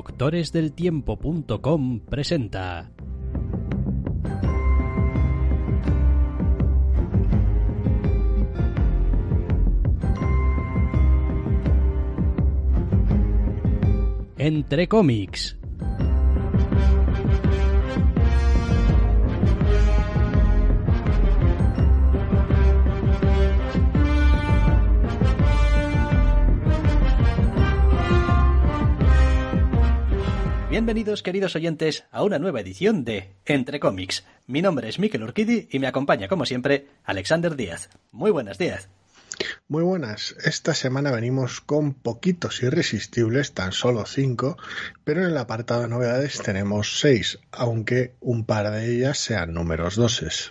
DoctoresDelTiempo.com presenta Entre Cómics. Bienvenidos, queridos oyentes, a una nueva edición de Entre Cómics. Mi nombre es Mikel Urquidi y me acompaña, como siempre, Alexander Díaz. Muy buenas, Díaz. Muy buenas. Esta semana venimos con poquitos irresistibles, tan solo 5, pero en el apartado de novedades tenemos 6, aunque un par de ellas sean números doses.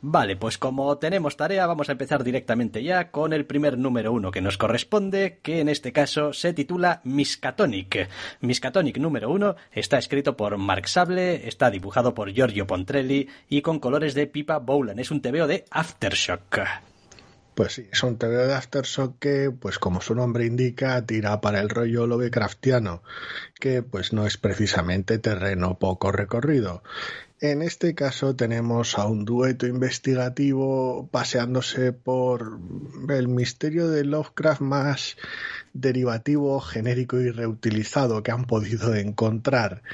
Vale, pues como tenemos tarea, vamos a empezar directamente ya con el primer número 1 que nos corresponde, que en este caso se titula Miskatonic. Miskatonic número 1 está escrito por Mark Sable, está dibujado por Giorgio Pontrelli y con colores de Pippa Bowland. Es un TVO de Aftershock. Pues sí, es un TVO de Aftershock que, pues como su nombre indica, tira para el rollo Lovecraftiano, que pues no es precisamente terreno poco recorrido. En este caso tenemos a un dueto investigativo paseándose por el misterio de Lovecraft más derivativo, genérico y reutilizado que han podido encontrar.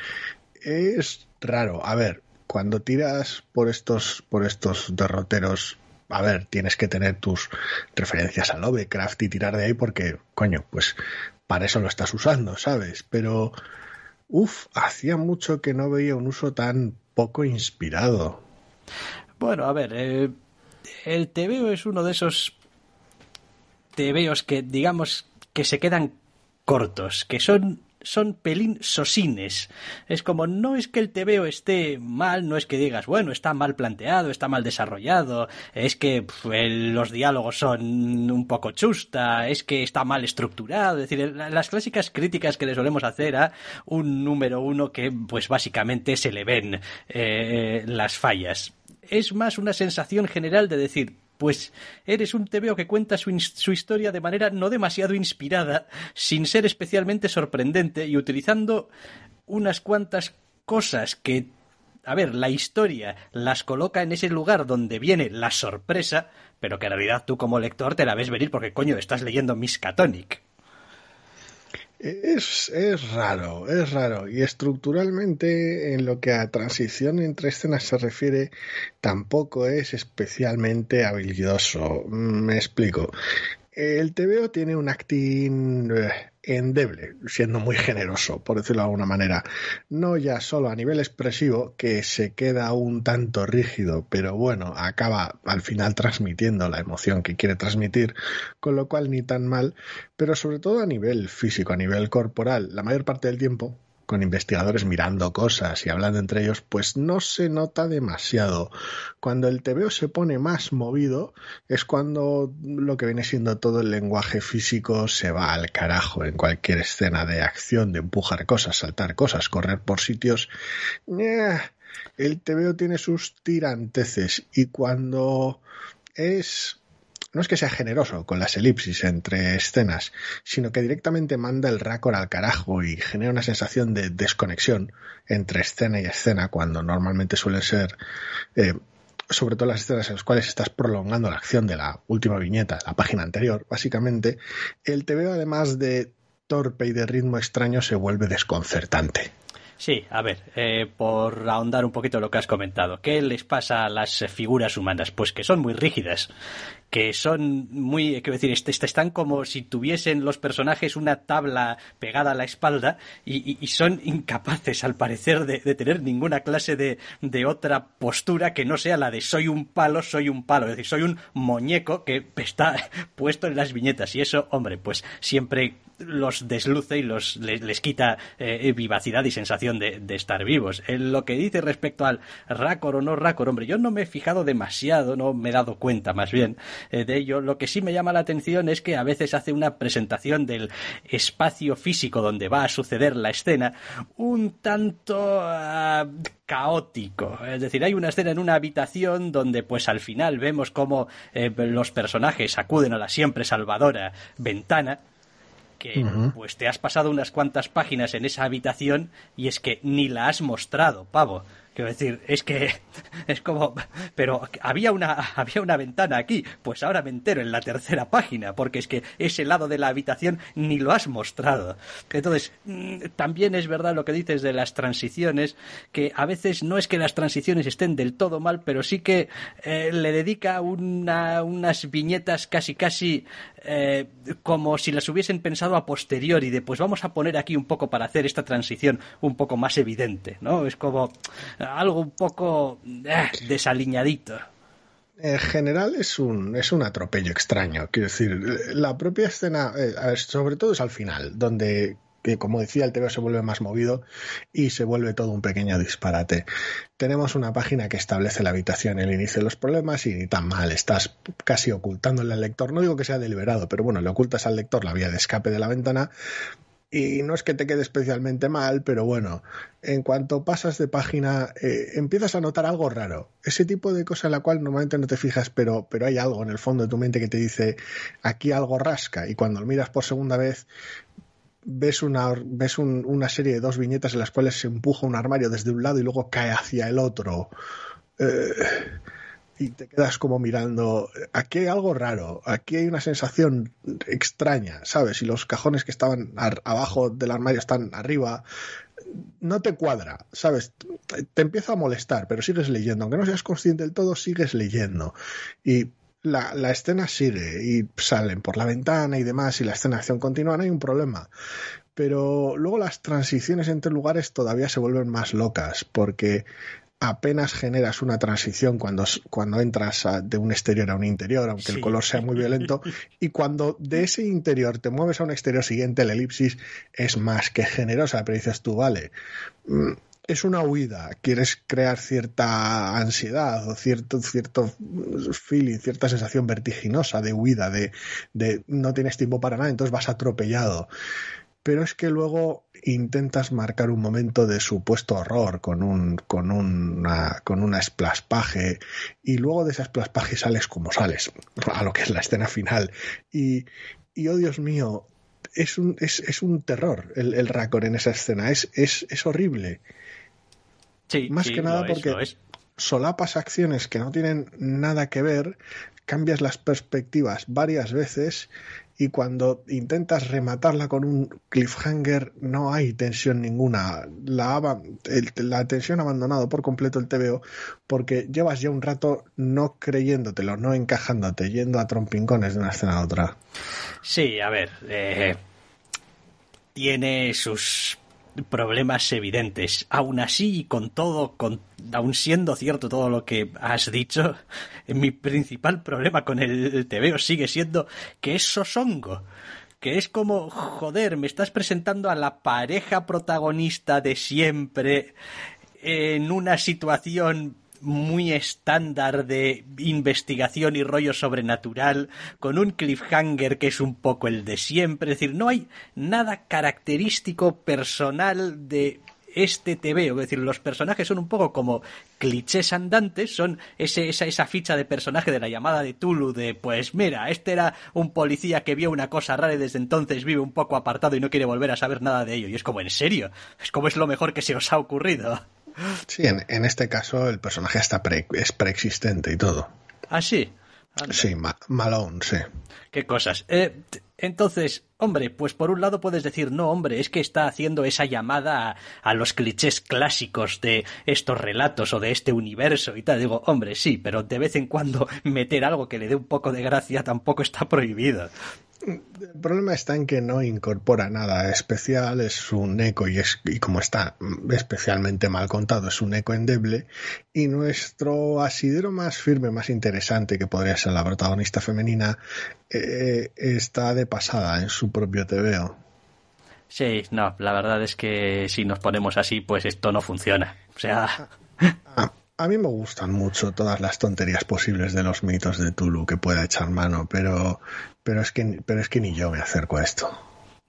Es raro, a ver, cuando tiras por estos derroteros, a ver, tienes que tener tus referencias a Lovecraft y tirar de ahí porque, coño, pues para eso lo estás usando, ¿sabes? Pero, hacía mucho que no veía un uso tan poco inspirado. Bueno, a ver, el TVO es uno de esos TVOs que, digamos, que se quedan cortos, que son pelín sosines. Es como, no es que el TVO esté mal, no es que digas, bueno, está mal planteado, está mal desarrollado, es que los diálogos son un poco chusta, es que está mal estructurado. Es decir, las clásicas críticas que le solemos hacer a un número 1 que, pues básicamente se le ven las fallas. Es más una sensación general de decir, pues eres un TVO que cuenta su historia de manera no demasiado inspirada, sin ser especialmente sorprendente y utilizando unas cuantas cosas que, a ver, la historia las coloca en ese lugar donde viene la sorpresa, pero que en realidad tú como lector te la ves venir porque, coño, estás leyendo Miskatonic. Es raro, y estructuralmente en lo que a transición entre escenas se refiere tampoco es especialmente habilidoso. Me explico. El TVO tiene un acting endeble, siendo muy generoso, por decirlo de alguna manera. No ya solo a nivel expresivo, que se queda un tanto rígido, pero bueno, acaba al final transmitiendo la emoción que quiere transmitir, con lo cual ni tan mal, pero sobre todo a nivel físico, a nivel corporal, la mayor parte del tiempo, con investigadores mirando cosas y hablando entre ellos, pues no se nota demasiado. Cuando el TVO se pone más movido es cuando lo que viene siendo todo el lenguaje físico se va al carajo en cualquier escena de acción, de empujar cosas, saltar cosas, correr por sitios. El TVO tiene sus tiranteces y cuando es... No es que sea generoso con las elipsis entre escenas, sino que directamente manda el raccord al carajo y genera una sensación de desconexión entre escena y escena, cuando normalmente suelen ser, sobre todo las escenas en las cuales estás prolongando la acción de la última viñeta, la página anterior, básicamente. El TVO, además de torpe y de ritmo extraño, se vuelve desconcertante. Sí, a ver, por ahondar un poquito lo que has comentado, ¿qué les pasa a las figuras humanas? Pues que son muy rígidas, que son muy, quiero decir, están como si tuviesen los personajes una tabla pegada a la espalda y son incapaces, al parecer, de tener ninguna clase de otra postura que no sea la de soy un palo, es decir, soy un muñeco que está puesto en las viñetas y eso, hombre, pues siempre los desluce y les quita vivacidad y sensación de estar vivos. En lo que dice respecto al raccord o no raccord, hombre, yo no me he fijado demasiado, no me he dado cuenta más bien de ello. Lo que sí me llama la atención es que a veces hace una presentación del espacio físico donde va a suceder la escena un tanto caótico. Es decir, hay una escena en una habitación donde pues al final vemos cómo los personajes acuden a la siempre salvadora ventana, que pues te has pasado unas cuantas páginas en esa habitación y es que ni la has mostrado, pavo. Quiero decir, es que es como... Pero había una ventana aquí, pues ahora me entero en la tercera página, porque es que ese lado de la habitación ni lo has mostrado. Entonces, también es verdad lo que dices de las transiciones, que a veces no es que las transiciones estén del todo mal, pero sí que le dedica unas viñetas casi como si las hubiesen pensado a posteriori, de pues vamos a poner aquí un poco para hacer esta transición un poco más evidente, ¿no? Es como... algo un poco desaliñadito. En general es un atropello extraño. Quiero decir, la propia escena, sobre todo es al final, donde, que como decía, el TV se vuelve más movido y se vuelve todo un pequeño disparate. Tenemos una página que establece la habitación, el inicio de los problemas, y ni tan mal, estás casi ocultándole al lector. No digo que sea deliberado, pero bueno, le ocultas al lector la vía de escape de la ventana. Y no es que te quede especialmente mal, pero bueno, en cuanto pasas de página empiezas a notar algo raro. Ese tipo de cosa en la cual normalmente no te fijas, pero hay algo en el fondo de tu mente que te dice, aquí algo rasca. Y cuando lo miras por segunda vez, ves una serie de dos viñetas en las cuales se empuja un armario desde un lado y luego cae hacia el otro. Y te quedas como mirando, aquí hay algo raro, aquí hay una sensación extraña, ¿sabes? Y los cajones que estaban abajo del armario están arriba, no te cuadra, ¿sabes? Te empieza a molestar, pero sigues leyendo, aunque no seas consciente del todo, sigues leyendo. Y la escena sigue, y salen por la ventana y demás, y la escena de acción continúa, no hay un problema. Pero luego las transiciones entre lugares todavía se vuelven más locas, porque... apenas generas una transición cuando entras de un exterior a un interior, aunque sí, el color sea muy violento, y cuando de ese interior te mueves a un exterior siguiente, la elipsis es más que generosa, pero dices tú, vale, es una huida, quieres crear cierta ansiedad o cierto feeling, cierta sensación vertiginosa de huida, de no tienes tiempo para nada, entonces vas atropellado. Pero es que luego intentas marcar un momento de supuesto horror con una esplaspaje, y luego de esa esplaspaje sales como sales, a lo que es la escena final. Y oh Dios mío, es un terror el raccord en esa escena, es horrible. Sí, más sí, que nada porque solapas acciones que no tienen nada que ver, cambias las perspectivas varias veces... y cuando intentas rematarla con un cliffhanger no hay tensión ninguna, la tensión ha abandonado por completo el TVO, porque llevas ya un rato no creyéndotelo, no encajándote, yendo a trompincones de una escena a otra. Sí, a ver, tiene sus problemas evidentes. Aún así y con todo, aún siendo cierto todo lo que has dicho, mi principal problema con el TVO sigue siendo que es sosongo, que es como, joder, me estás presentando a la pareja protagonista de siempre en una situación muy estándar de investigación y rollo sobrenatural, con un cliffhanger que es un poco el de siempre. Es decir, no hay nada característico personal de este TVO. Es decir, los personajes son un poco como clichés andantes, son esa ficha de personaje de La llamada de Cthulhu, de pues mira, este era un policía que vio una cosa rara y desde entonces vive un poco apartado y no quiere volver a saber nada de ello. Y es como, ¿en serio? Es como, es lo mejor que se os ha ocurrido. Sí, en este caso el personaje es preexistente y todo. ¿Ah, sí? Anda. Sí, Malone, sí. Qué cosas. Entonces, hombre, pues por un lado puedes decir, no, hombre, es que está haciendo esa llamada a los clichés clásicos de estos relatos o de este universo y tal. Digo, hombre, sí, pero de vez en cuando meter algo que le dé un poco de gracia tampoco está prohibido. El problema está en que no incorpora nada especial, es un eco y como está especialmente mal contado, es un eco endeble, y nuestro asidero más firme, más interesante, que podría ser la protagonista femenina, está de pasada en su propio TVO. Sí, no, la verdad es que si nos ponemos así, pues esto no funciona. O sea... A mí me gustan mucho todas las tonterías posibles de los mitos de Cthulhu que pueda echar mano, pero es que ni yo me acerco a esto.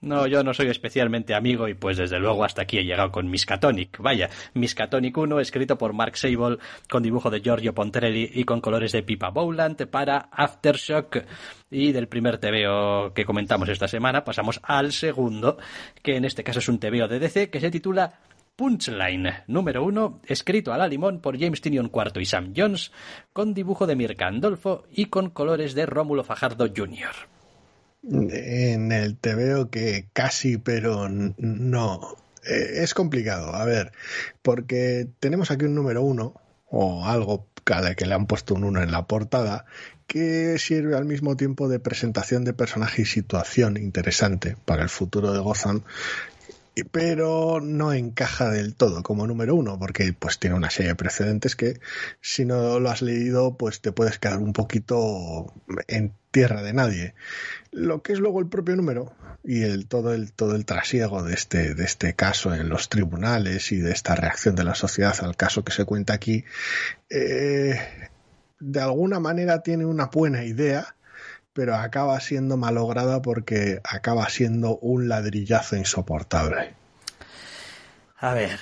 No, yo no soy especialmente amigo y pues desde luego hasta aquí he llegado con Miskatonic. Vaya, Miskatonic 1, escrito por Mark Sable, con dibujo de Giorgio Pontrelli y con colores de Pippa Bowland para Aftershock. Y del primer TVO que comentamos esta semana pasamos al segundo, que en este caso es un TVO de DC que se titula Punchline, número 1, escrito a la limón por James Tynion IV y Sam Jones, con dibujo de Mirka Andolfo y con colores de Rómulo Fajardo Jr. En el TVO que casi, pero no. Es complicado, a ver, porque tenemos aquí un número 1, o algo que le han puesto un 1 en la portada, que sirve al mismo tiempo de presentación de personaje y situación interesante para el futuro de Gotham, pero no encaja del todo como número 1, porque pues tiene una serie de precedentes que si no lo has leído pues te puedes quedar un poquito en tierra de nadie. Lo que es luego el propio número y todo el trasiego de este caso en los tribunales y de esta reacción de la sociedad al caso que se cuenta aquí, de alguna manera tiene una buena idea, pero acaba siendo malograda porque acaba siendo un ladrillazo insoportable. A ver,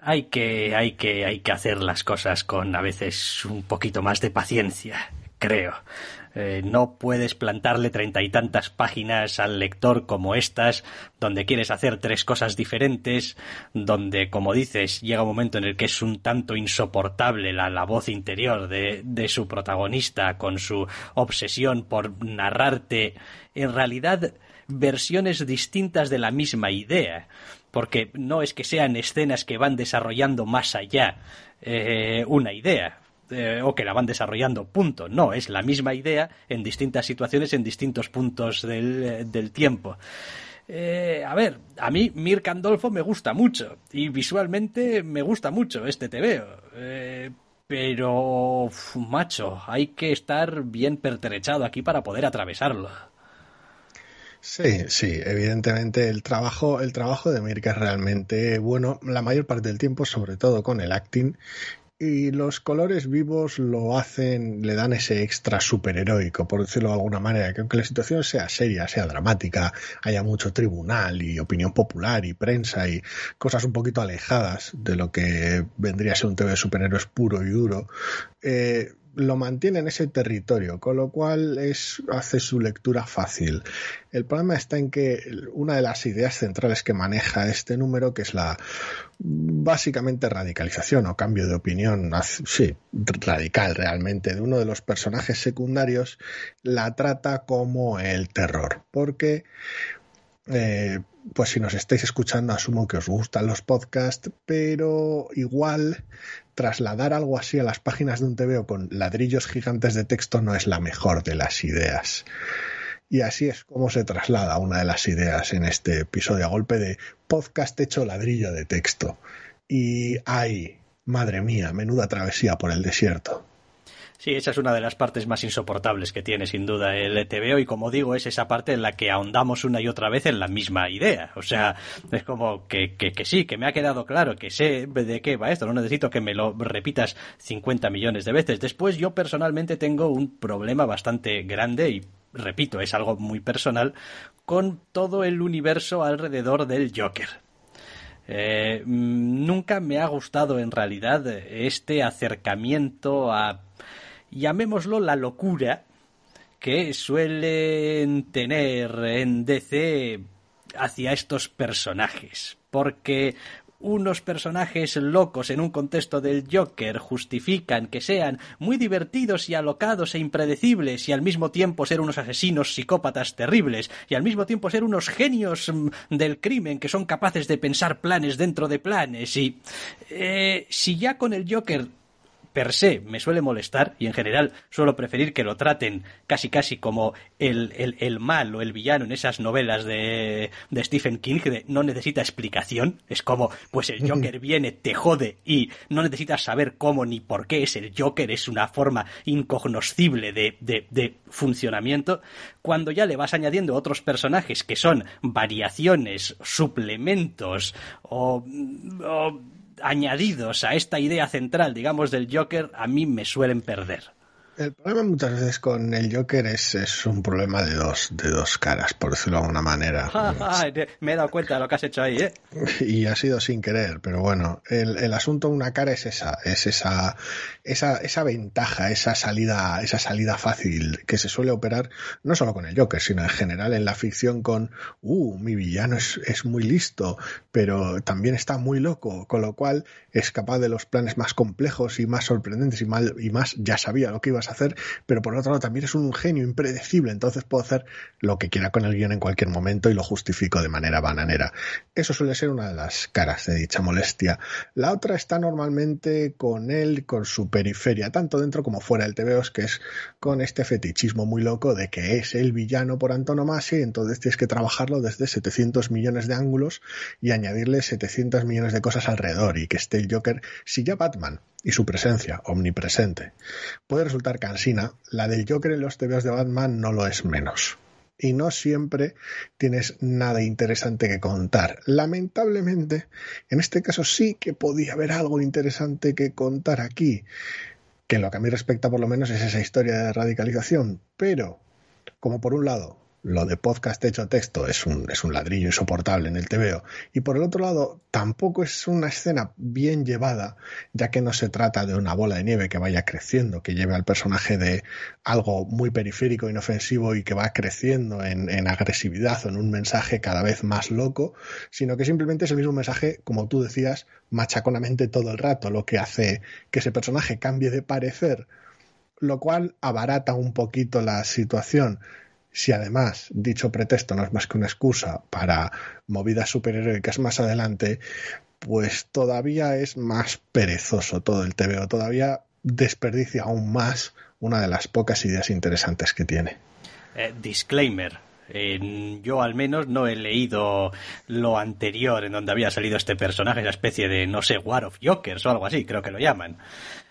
hay que hacer las cosas con a veces un poquito más de paciencia, creo. No puedes plantarle 30 y tantas páginas al lector como estas, donde quieres hacer 3 cosas diferentes, donde, como dices, llega un momento en el que es un tanto insoportable la voz interior de su protagonista con su obsesión por narrarte, en realidad, versiones distintas de la misma idea, porque no es que sean escenas que van desarrollando más allá una idea. O que la van desarrollando, punto. No, es la misma idea en distintas situaciones, en distintos puntos del tiempo. A ver, a mí Mirka Andolfo me gusta mucho y visualmente me gusta mucho este TVO. Pero, macho, hay que estar bien pertrechado aquí para poder atravesarlo. Sí, evidentemente el trabajo de Mirka es realmente bueno la mayor parte del tiempo, sobre todo con el acting. Y los colores vivos lo hacen, le dan ese extra superheroico, por decirlo de alguna manera, que aunque la situación sea seria, sea dramática, haya mucho tribunal y opinión popular y prensa y cosas un poquito alejadas de lo que vendría a ser un TV de superhéroes puro y duro, lo mantiene en ese territorio, con lo cual hace su lectura fácil. El problema está en que una de las ideas centrales que maneja este número, que es la básicamente radicalización o cambio de opinión, sí, radical realmente, de uno de los personajes secundarios, la trata como el terror, porque pues si nos estáis escuchando, asumo que os gustan los podcasts, pero igual trasladar algo así a las páginas de un TVO con ladrillos gigantes de texto no es la mejor de las ideas. Y así es como se traslada una de las ideas en este episodio, a golpe de podcast hecho ladrillo de texto. Y ¡ay! ¡Madre mía! Menuda travesía por el desierto. Sí, esa es una de las partes más insoportables que tiene, sin duda, el TVO, y como digo, es esa parte en la que ahondamos una y otra vez en la misma idea. O sea, es como que sí, que me ha quedado claro, que sé de qué va esto, no necesito que me lo repitas 50 millones de veces. Después, yo personalmente tengo un problema bastante grande, y repito, es algo muy personal, con todo el universo alrededor del Joker. Nunca me ha gustado, en realidad, este acercamiento a, llamémoslo, la locura que suelen tener en DC hacia estos personajes, porque unos personajes locos en un contexto del Joker justifican que sean muy divertidos y alocados e impredecibles, y al mismo tiempo ser unos asesinos psicópatas terribles, y al mismo tiempo ser unos genios del crimen que son capaces de pensar planes dentro de planes. Y si ya con el Joker per se me suele molestar, y en general suelo preferir que lo traten casi como el mal o el villano en esas novelas de Stephen King, que no necesita explicación, es como, pues el Joker viene, te jode y no necesitas saber cómo ni por qué es el Joker, es una forma incognoscible de funcionamiento, cuando ya le vas añadiendo otros personajes que son variaciones, suplementos o añadidos a esta idea central, digamos, del Joker, a mí me suelen perder. El problema muchas veces con el Joker es un problema de dos caras, por decirlo de alguna manera. Me he dado cuenta de lo que has hecho ahí, ¿eh? Y ha sido sin querer, pero bueno, el asunto de una cara es esa ventaja, esa salida fácil que se suele operar no solo con el Joker, sino en general en la ficción con mi villano es muy listo, pero también está muy loco, con lo cual es capaz de los planes más complejos y más sorprendentes y más ya sabía lo que ibas a hacer, pero por otro lado también es un genio impredecible, entonces puedo hacer lo que quiera con el guión en cualquier momento y lo justifico de manera bananera. Eso suele ser una de las caras de dicha molestia. La otra está normalmente con él, con su periferia, tanto dentro como fuera del TVOs, que es con este fetichismo muy loco de que es el villano por antonomasia y entonces tienes que trabajarlo desde 700 millones de ángulos y añadirle 700 millones de cosas alrededor, y que esté el Joker, si ya Batman y su presencia omnipresente puede resultar cansina, la del Joker en los TVOs de Batman no lo es menos. Y no siempre tienes nada interesante que contar. Lamentablemente, en este caso sí que podía haber algo interesante que contar aquí, que en lo que a mí respecta por lo menos es esa historia de radicalización. Pero, como por un lado, lo de podcast hecho texto es un ladrillo insoportable en el TVO, y por el otro lado tampoco es una escena bien llevada, ya que no se trata de una bola de nieve que vaya creciendo, que lleve al personaje de algo muy periférico, inofensivo y que va creciendo en agresividad o en un mensaje cada vez más loco, sino que simplemente es el mismo mensaje, como tú decías, machaconamente todo el rato, lo que hace que ese personaje cambie de parecer, lo cual abarata un poquito la situación. Si además dicho pretexto no es más que una excusa para movidas superheroicas más adelante, pues todavía es más perezoso todo el TVO, todavía desperdicia aún más una de las pocas ideas interesantes que tiene. Disclaimer, yo al menos no he leído lo anterior en donde había salido este personaje, esa especie de, no sé, War of Jokers o algo así, creo que lo llaman.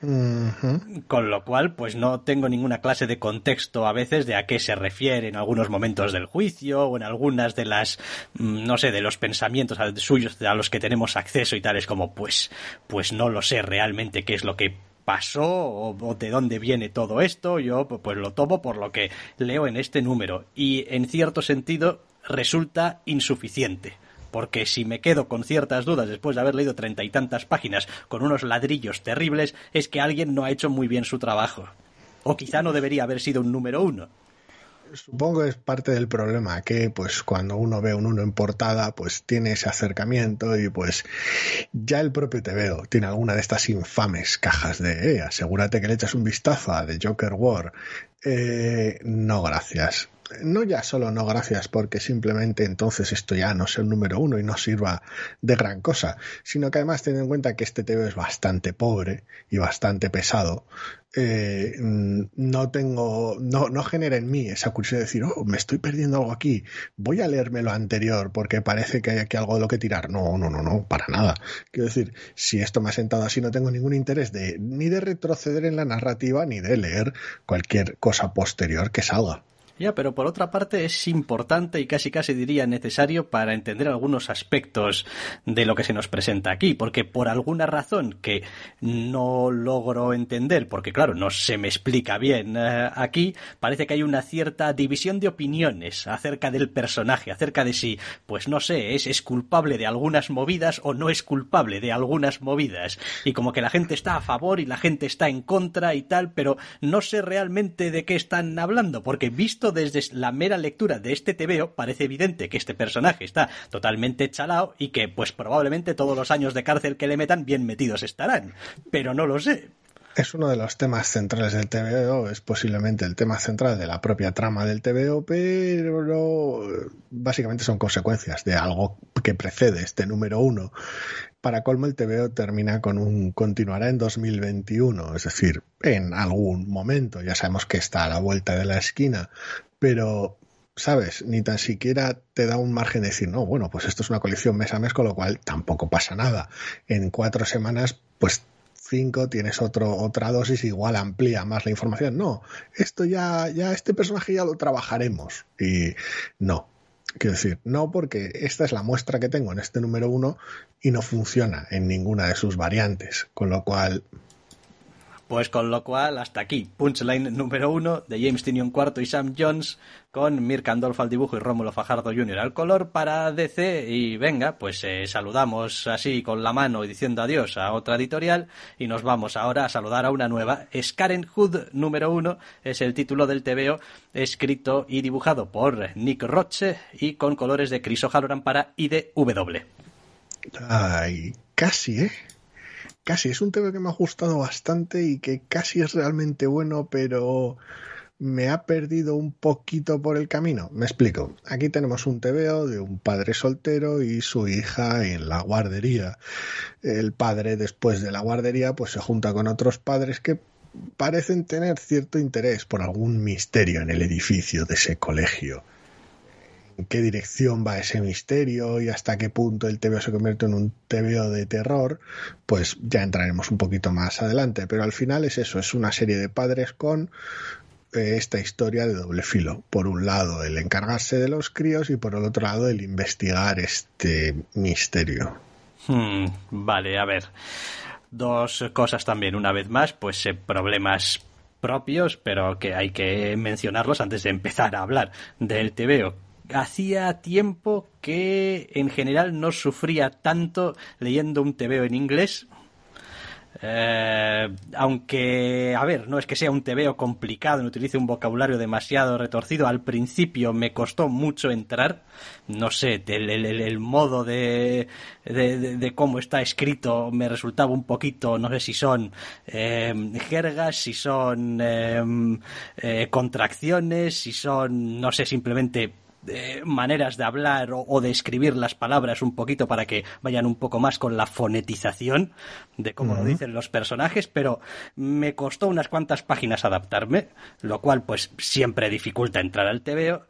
Uh-huh. Con lo cual, pues no tengo ninguna clase de contexto a veces de a qué se refiere en algunos momentos del juicio o en algunas de las, no sé, de los pensamientos suyos a los que tenemos acceso y tales como, pues no lo sé realmente qué es lo que pasó o de dónde viene todo esto. Yo pues lo tomo por lo que leo en este número y en cierto sentido resulta insuficiente. Porque si me quedo con ciertas dudas después de haber leído 30 y tantas páginas con unos ladrillos terribles, es que alguien no ha hecho muy bien su trabajo. O quizá no debería haber sido un número 1. Supongo que es parte del problema, que pues cuando uno ve un 1 en portada, pues tiene ese acercamiento y pues ya el propio TVO tiene alguna de estas infames cajas de asegúrate que le echas un vistazo a The Joker War. No, gracias. No ya solo no gracias porque simplemente entonces esto ya no sea el número 1 y no sirva de gran cosa, sino que además teniendo en cuenta que este TVO es bastante pobre y bastante pesado, no genera en mí esa curiosidad de decir, me estoy perdiendo algo aquí, voy a leerme lo anterior porque parece que hay aquí algo de lo que tirar. No, para nada. Quiero decir, si esto me ha sentado así, no tengo ningún interés ni de retroceder en la narrativa ni de leer cualquier cosa posterior que salga. Ya, pero por otra parte es importante y casi diría necesario para entender algunos aspectos de lo que se nos presenta aquí, porque por alguna razón que no logro entender, porque claro, no se me explica bien aquí, parece que hay una cierta división de opiniones acerca del personaje, acerca de si, pues no sé, es culpable de algunas movidas o no es culpable de algunas movidas, y como que la gente está a favor y la gente está en contra y tal, pero no sé realmente de qué están hablando, porque visto desde la mera lectura de este TVO parece evidente que este personaje está totalmente chalao y que pues probablemente todos los años de cárcel que le metan bien metidos estarán, pero no lo sé. Es uno de los temas centrales del TVO, es posiblemente el tema central de la propia trama del TVO, pero básicamente son consecuencias de algo que precede este número 1. Para colmo, el TVO termina con continuará en 2021, es decir, en algún momento. Ya sabemos que está a la vuelta de la esquina, pero, ¿sabes? Ni tan siquiera te da un margen de decir, no, bueno, pues esto es una colección mes a mes, con lo cual tampoco pasa nada. En 4 semanas, pues 5, tienes otra dosis, igual amplía más la información. No, esto ya este personaje ya lo trabajaremos. Y no. Quiero decir, no, porque esta es la muestra que tengo en este número 1 y no funciona en ninguna de sus variantes, con lo cual Pues con lo cual, hasta aquí, Punchline número 1 de James Tynion IV y Sam Jones, con Mirka Andolfo al dibujo y Rómulo Fajardo Jr. al color para DC. Y venga, pues saludamos así con la mano y diciendo adiós a otra editorial, y nos vamos ahora a saludar a una nueva. Scarenthood número 1 es el título del TVO, escrito y dibujado por Nick Roche y con colores de Chris O'Halloran para IDW. Ay, casi, ¿eh? Casi, es un tema que me ha gustado bastante y que casi es realmente bueno, pero me ha perdido un poquito por el camino. Me explico. Aquí tenemos un TVO de un padre soltero y su hija en la guardería. El padre, después de la guardería, pues se junta con otros padres que parecen tener cierto interés por algún misterio en el edificio de ese colegio. ¿En qué dirección va ese misterio y hasta qué punto el TVO se convierte en un TVO de terror? Pues ya entraremos un poquito más adelante, pero al final es eso, es una serie de padres con esta historia de doble filo. Por un lado el encargarse de los críos y por el otro lado el investigar este misterio. Vale, a ver, dos cosas también, una vez más, pues problemas propios, pero que hay que mencionarlos antes de empezar a hablar del TVO. Hacía tiempo que en general no sufría tanto leyendo un TVO en inglés, aunque, a ver, no es que sea un TVO complicado, no utilice un vocabulario demasiado retorcido. Al principio me costó mucho entrar, no sé, el modo de cómo está escrito me resultaba un poquito, no sé si son jergas, si son contracciones, si son, no sé, simplemente maneras de hablar o de escribir las palabras un poquito para que vayan un poco más con la fonetización de cómo lo dicen los personajes, pero me costó unas cuantas páginas adaptarme, lo cual pues siempre dificulta entrar al TVO.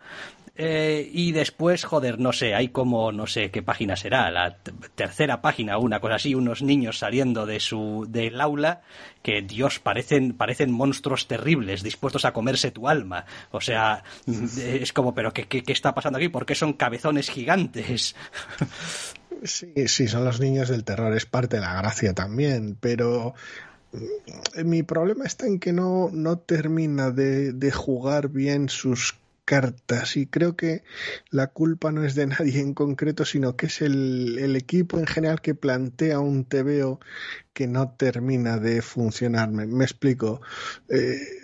Y después, joder, no sé, hay como, no sé qué página será, la tercera página o una cosa así, unos niños saliendo del aula que, Dios, parecen monstruos terribles dispuestos a comerse tu alma. O sea, es como, pero ¿qué está pasando aquí? ¿Por qué son cabezones gigantes? Sí, son los niños del terror, es parte de la gracia también, pero mi problema está en que no termina de jugar bien sus cartas, y creo que la culpa no es de nadie en concreto, sino que es el equipo en general que plantea un TVO que no termina de funcionar. Me explico.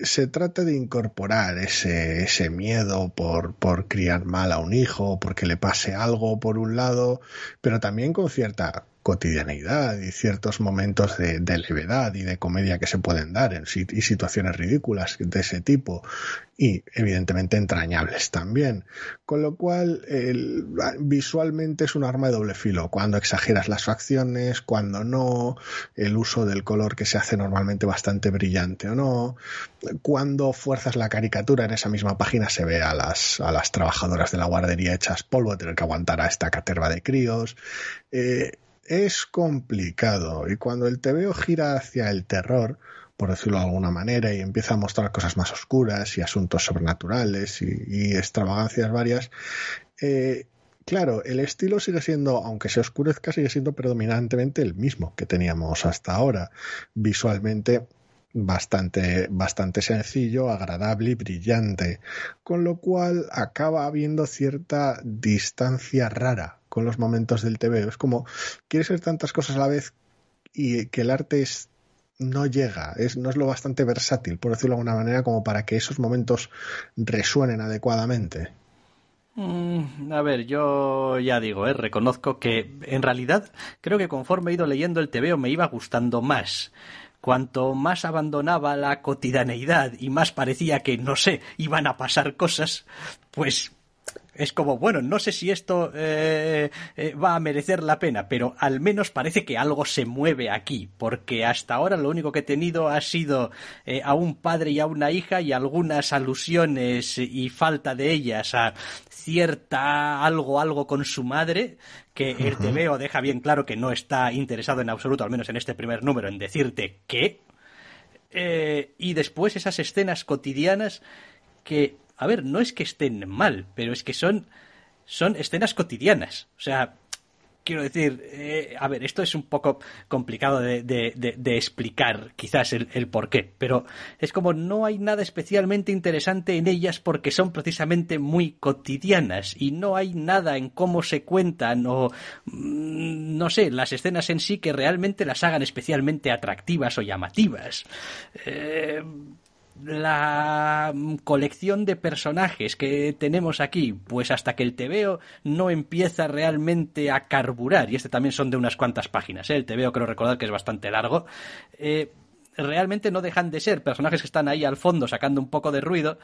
Se trata de incorporar ese miedo por criar mal a un hijo, porque le pase algo por un lado, pero también con cierta cotidianeidad y ciertos momentos de levedad y de comedia que se pueden dar y situaciones ridículas de ese tipo y evidentemente entrañables también, con lo cual visualmente es un arma de doble filo, cuando exageras las facciones, cuando no, el uso del color que se hace normalmente bastante brillante o no, cuando fuerzas la caricatura. En esa misma página se ve a las trabajadoras de la guardería hechas polvo, a tener que aguantar a esta caterva de críos. Es complicado, y cuando el TVO gira hacia el terror, por decirlo de alguna manera, y empieza a mostrar cosas más oscuras y asuntos sobrenaturales y extravagancias varias, claro, el estilo sigue siendo, aunque se oscurezca, sigue siendo predominantemente el mismo que teníamos hasta ahora. Visualmente bastante sencillo, agradable y brillante, con lo cual acaba habiendo cierta distancia rara con los momentos del TVO. Es como, quieres ser tantas cosas a la vez y que el arte no llega, no es lo bastante versátil, por decirlo de alguna manera, como para que esos momentos resuenen adecuadamente. A ver, yo ya digo, reconozco que en realidad creo que conforme he ido leyendo el TVO me iba gustando más. Cuanto más abandonaba la cotidianeidad y más parecía que, no sé, iban a pasar cosas, pues es como, bueno, no sé si esto va a merecer la pena, pero al menos parece que algo se mueve aquí, porque hasta ahora lo único que he tenido ha sido a un padre y a una hija y algunas alusiones y falta de ellas a cierta algo con su madre, que el TVO deja bien claro que no está interesado en absoluto, al menos en este primer número, en decirte qué. Y después esas escenas cotidianas que, a ver, no es que estén mal, pero es que son escenas cotidianas. O sea, Quiero decir, a ver, esto es un poco complicado de explicar quizás el porqué, pero es como no hay nada especialmente interesante en ellas porque son precisamente muy cotidianas y no hay nada en cómo se cuentan o, no sé, las escenas en sí que realmente las hagan especialmente atractivas o llamativas. La colección de personajes que tenemos aquí, pues hasta que el tebeo no empieza realmente a carburar, y este también son de unas cuantas páginas, el tebeo creo recordar que es bastante largo, realmente no dejan de ser personajes que están ahí al fondo sacando un poco de ruido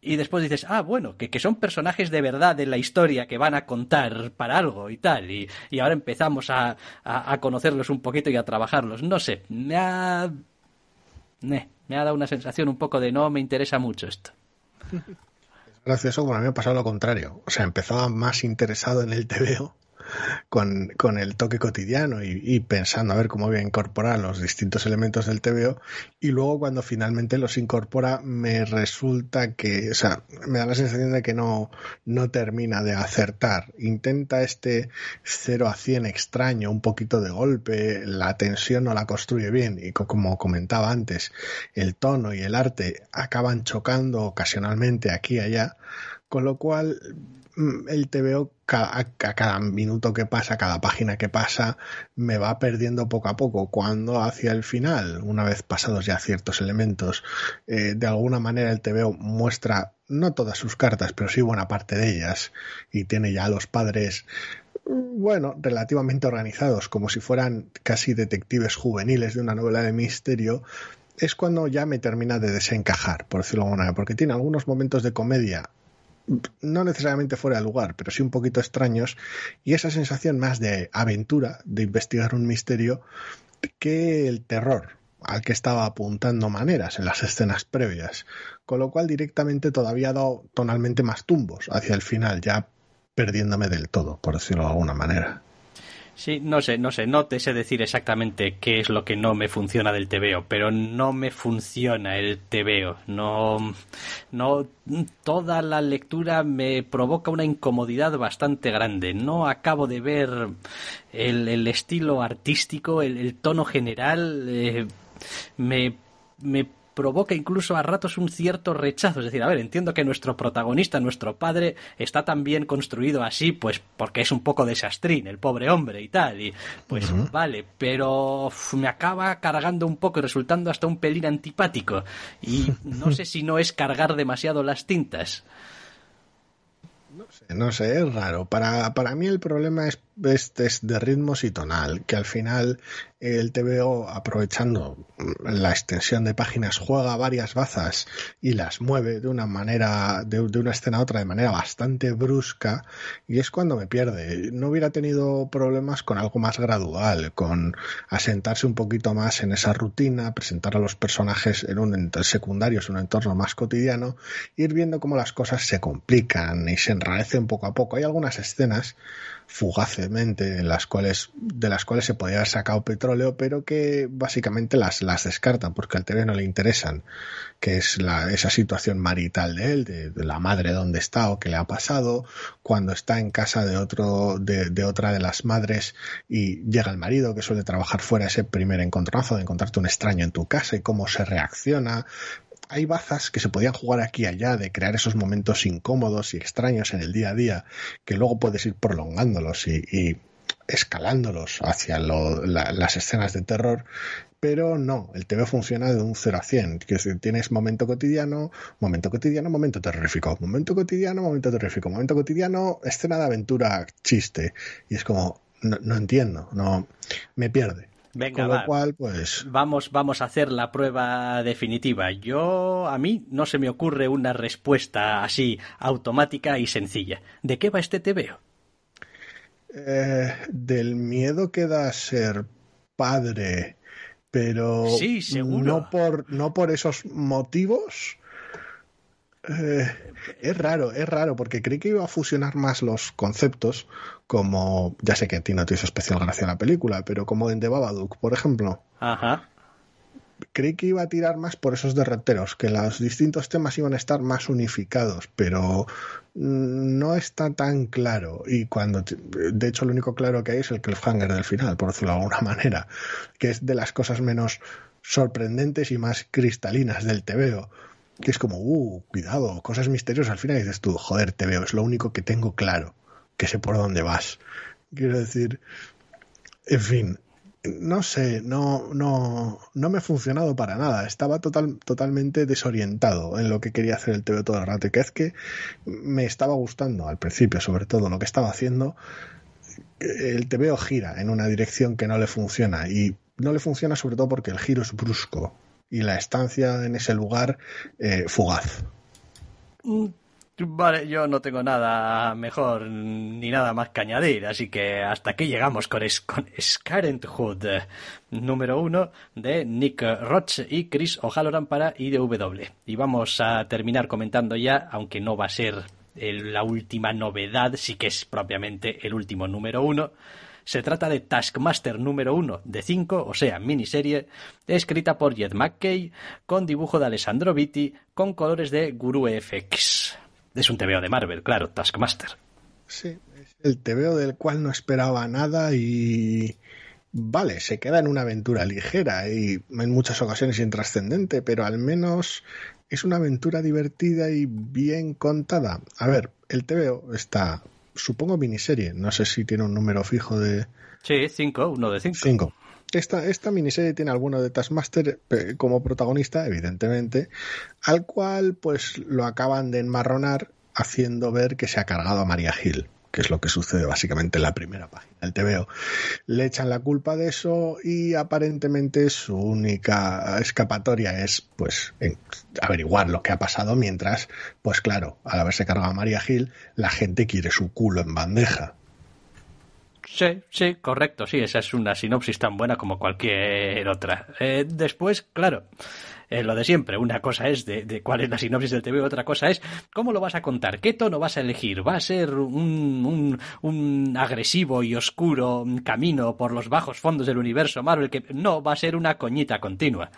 y después dices, ah, bueno, que son personajes de verdad de la historia que van a contar para algo y tal, y ahora empezamos a conocerlos un poquito y a trabajarlos, no sé, me ha dado una sensación un poco de no me interesa mucho esto. Es gracioso, bueno, a mí me ha pasado lo contrario. O sea, empezaba más interesado en el tebeo con el toque cotidiano y pensando a ver cómo voy a incorporar los distintos elementos del tebeo, y luego cuando finalmente los incorpora me resulta que, o sea, me da la sensación de que no termina de acertar, intenta este 0 a 100 extraño un poquito de golpe, la tensión no la construye bien y como comentaba antes, el tono y el arte acaban chocando ocasionalmente aquí y allá, con lo cual el tebeo a cada minuto que pasa, a cada página que pasa, me va perdiendo poco a poco, cuando hacia el final, una vez pasados ya ciertos elementos, de alguna manera el tebeo muestra no todas sus cartas, pero sí buena parte de ellas, y tiene ya a los padres, bueno, relativamente organizados, como si fueran casi detectives juveniles de una novela de misterio. Es cuando ya me termina de desencajar, por decirlo de alguna manera, porque tiene algunos momentos de comedia no necesariamente fuera de lugar, pero sí un poquito extraños, y esa sensación más de aventura, de investigar un misterio, que el terror al que estaba apuntando Maneras en las escenas previas, con lo cual directamente todavía ha dado tonalmente más tumbos hacia el final, ya perdiéndome del todo, por decirlo de alguna manera. Sí, no sé, no te sé decir exactamente qué es lo que no me funciona del tebeo, pero no me funciona el tebeo, no, toda la lectura me provoca una incomodidad bastante grande, no acabo de ver el estilo artístico, el tono general, me provoca incluso a ratos un cierto rechazo, es decir, a ver, entiendo que nuestro protagonista, nuestro padre, está tan bien construido así, pues porque es un poco desastrín el pobre hombre y tal, y pues vale, pero me acaba cargando un poco y resultando hasta un pelín antipático, y no sé si no es cargar demasiado las tintas. No sé, es raro. Para mí el problema es de ritmos y tonal, que al final el tebeo, aprovechando la extensión de páginas, juega varias bazas y las mueve de una manera, de una escena a otra, de manera bastante brusca, y es cuando me pierde. No hubiera tenido problemas con algo más gradual, con asentarse un poquito más en esa rutina, presentar a los personajes en un entorno secundario, en un entorno más cotidiano, ir viendo cómo las cosas se complican y se enrarecen poco a poco. Hay algunas escenas fugacemente de las cuales se podía haber sacado petróleo, pero que básicamente las descartan porque al tebeo no le interesan, que es esa situación marital de él, de la madre dónde está o qué le ha pasado, cuando está en casa de otra de las madres y llega el marido que suele trabajar fuera, ese primer encontronazo de encontrarte un extraño en tu casa y cómo se reacciona. Hay bazas que se podían jugar aquí y allá, de crear esos momentos incómodos y extraños en el día a día, que luego puedes ir prolongándolos y escalándolos hacia las escenas de terror, pero no, el tebeo funciona de un 0 a 100, que tienes momento cotidiano, momento terrorífico, momento cotidiano, momento terrorífico, momento cotidiano, escena de aventura, chiste, y es como, no entiendo, no me pierde. Venga, con lo cual, pues vamos a hacer la prueba definitiva. A mí no se me ocurre una respuesta así automática y sencilla. ¿De qué va este tebeo? Del miedo que da ser padre, pero sí, seguro. No por esos motivos. Es raro, porque creí que iba a fusionar más los conceptos, como, ya sé que a ti no te hizo especial gracia la película, pero como en The Babadook, por ejemplo. Ajá. Creí que iba a tirar más por esos derroteros, que los distintos temas iban a estar más unificados, pero no está tan claro. Y cuando, de hecho, lo único claro que hay es el cliffhanger del final, por decirlo de alguna manera, que es de las cosas menos sorprendentes y más cristalinas del TVO. Que es como, cuidado, cosas misteriosas. Al final dices tú, joder, TVO, es lo único que tengo claro, que sé por dónde vas. Quiero decir, en fin, no sé, no me ha funcionado para nada. Estaba totalmente desorientado en lo que quería hacer el TVO todo el rato. Y que es que me estaba gustando al principio, sobre todo, lo que estaba haciendo. El TVO gira en una dirección que no le funciona. Y no le funciona sobre todo porque el giro es brusco. Y la estancia en ese lugar, fugaz. Vale, yo no tengo nada mejor ni nada más que añadir, así que hasta aquí llegamos con Scarenthood, número 1, de Nick Roche y Chris O'Halloran para IDW. Y vamos a terminar comentando ya, aunque no va a ser la última novedad, sí que es propiamente el último número 1. Se trata de Taskmaster número 1 de 5, o sea, miniserie, escrita por Jed McKay, con dibujo de Alessandro Vitti, con colores de Guru-eFX. Es un TVO de Marvel, claro, Taskmaster. Sí, es el TVO del cual no esperaba nada y... Vale, se queda en una aventura ligera y en muchas ocasiones intrascendente, pero al menos es una aventura divertida y bien contada. A ver, el TVO está... Supongo miniserie, no sé si tiene un número fijo de... Sí, 5, uno de 5. 5. Esta miniserie tiene alguno de Taskmaster como protagonista, evidentemente, al cual pues lo acaban de enmarronar haciendo ver que se ha cargado a Maria Hill, que es lo que sucede básicamente en la primera página del TVO. Le echan la culpa de eso y aparentemente su única escapatoria es pues averiguar lo que ha pasado, mientras, pues claro, al haberse cargado a Maria Hill, la gente quiere su culo en bandeja. Sí, correcto, sí, esa es una sinopsis tan buena como cualquier otra. Después, claro, lo de siempre, una cosa es de cuál es la sinopsis del TVO, otra cosa es cómo lo vas a contar, qué tono vas a elegir. ¿Va a ser un agresivo y oscuro camino por los bajos fondos del universo Marvel? Que no, va a ser una coñita continua.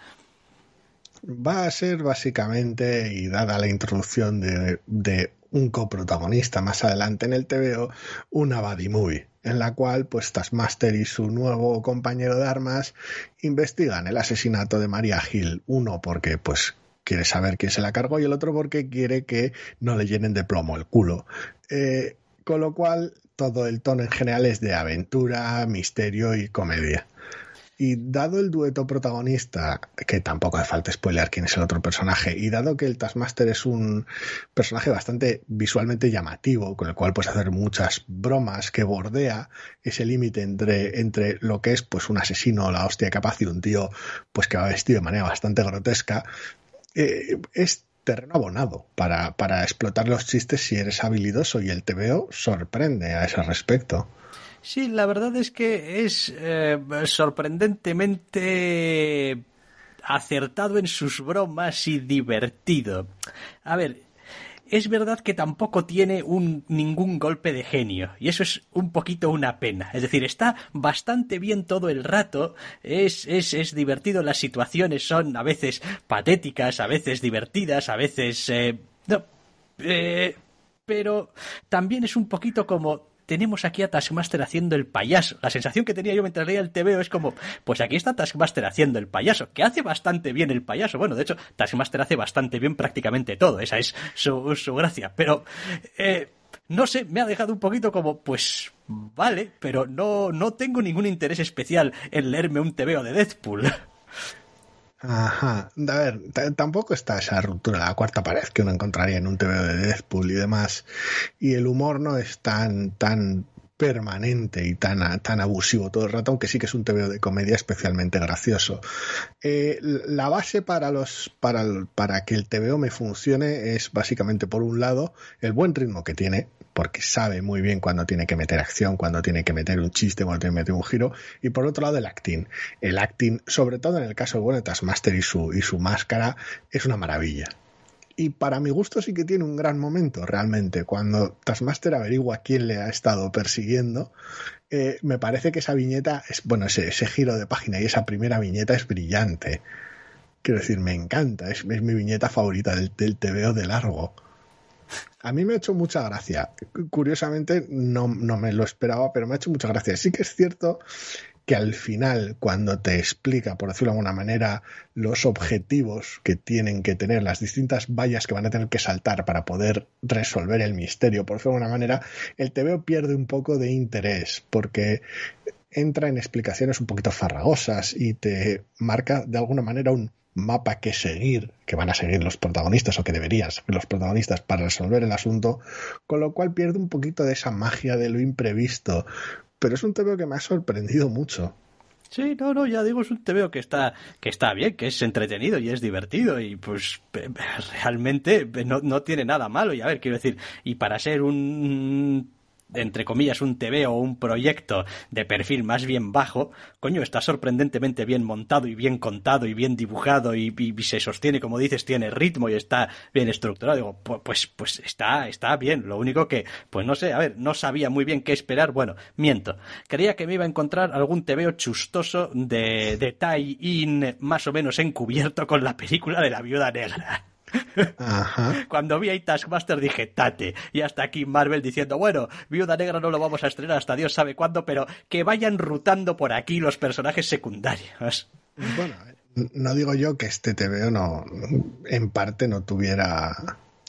Va a ser básicamente, y dada la introducción de un coprotagonista más adelante en el TVO, una buddy movie, en la cual pues Taskmaster y su nuevo compañero de armas investigan el asesinato de Maria Hill, uno porque pues quiere saber quién se la cargó y el otro porque quiere que no le llenen de plomo el culo. Con lo cual todo el tono en general es de aventura, misterio y comedia. Y dado el dueto protagonista, que tampoco hace falta spoiler quién es el otro personaje, y dado que el Taskmaster es un personaje bastante visualmente llamativo, con el cual puedes hacer muchas bromas, que bordea ese límite entre lo que es pues un asesino, la hostia capaz, y un tío pues que va vestido de manera bastante grotesca, es terreno abonado para explotar los chistes si eres habilidoso, y el TVO sorprende a ese respecto. Sí, la verdad es que es sorprendentemente acertado en sus bromas y divertido. A ver, es verdad que tampoco tiene ningún golpe de genio, y eso es un poquito una pena. Es decir, está bastante bien todo el rato, es divertido, las situaciones son a veces patéticas, a veces divertidas, a veces... pero también es un poquito como... Tenemos aquí a Taskmaster haciendo el payaso. La sensación que tenía yo mientras leía el TVO es como, pues aquí está Taskmaster haciendo el payaso, que hace bastante bien el payaso. Bueno, de hecho, Taskmaster hace bastante bien prácticamente todo. Esa es su gracia. Pero, no sé, me ha dejado un poquito como, pues, vale, pero no tengo ningún interés especial en leerme un TVO de Deadpool. Ajá. A ver, tampoco está esa ruptura de la cuarta pared que uno encontraría en un TVO de Deadpool y demás. Y el humor no es tan permanente y tan abusivo todo el rato, aunque sí que es un TVO de comedia especialmente gracioso. La base para que el TVO me funcione es básicamente, por un lado, el buen ritmo que tiene, porque sabe muy bien cuando tiene que meter acción, cuando tiene que meter un chiste, cuando tiene que meter un giro, y por otro lado el acting, sobre todo en el caso de Taskmaster y su máscara, es una maravilla. Y para mi gusto sí que tiene un gran momento realmente, cuando Taskmaster averigua quién le ha estado persiguiendo. Me parece que esa viñeta, ese giro de página y esa primera viñeta es brillante. Quiero decir, me encanta, es mi viñeta favorita del TVO de largo. A mí me ha hecho mucha gracia. Curiosamente, no me lo esperaba, pero me ha hecho mucha gracia. Sí que es cierto que al final, cuando te explica, por decirlo de alguna manera, los objetivos que tienen que tener, las distintas vallas que van a tener que saltar para poder resolver el misterio, por decirlo de alguna manera, el TVO pierde un poco de interés, porque entra en explicaciones un poquito farragosas y te marca, de alguna manera, un mapa que seguir, que van a seguir los protagonistas o que deberían seguir los protagonistas para resolver el asunto, con lo cual pierde un poquito de esa magia de lo imprevisto, pero es un TVO que me ha sorprendido mucho. Sí, no, ya digo, es un TVO que está bien, que es entretenido y es divertido y pues realmente no tiene nada malo. Y a ver, quiero decir, y para ser un, entre comillas, un TV o un proyecto de perfil más bien bajo, coño, está sorprendentemente bien montado y bien contado y bien dibujado y se sostiene, como dices, tiene ritmo y está bien estructurado. Digo, pues está bien. Lo único que, pues no sé, a ver, no sabía muy bien qué esperar. Bueno, miento. Creía que me iba a encontrar algún TVO chustoso de tie-in más o menos encubierto con la película de la Viuda Negra. Ajá. Cuando vi ahí Taskmaster dije tate, y hasta aquí Marvel diciendo bueno, Viuda Negra no lo vamos a estrenar hasta Dios sabe cuándo, pero que vayan rutando por aquí los personajes secundarios. Bueno, no digo yo que este TVO no, en parte no tuviera,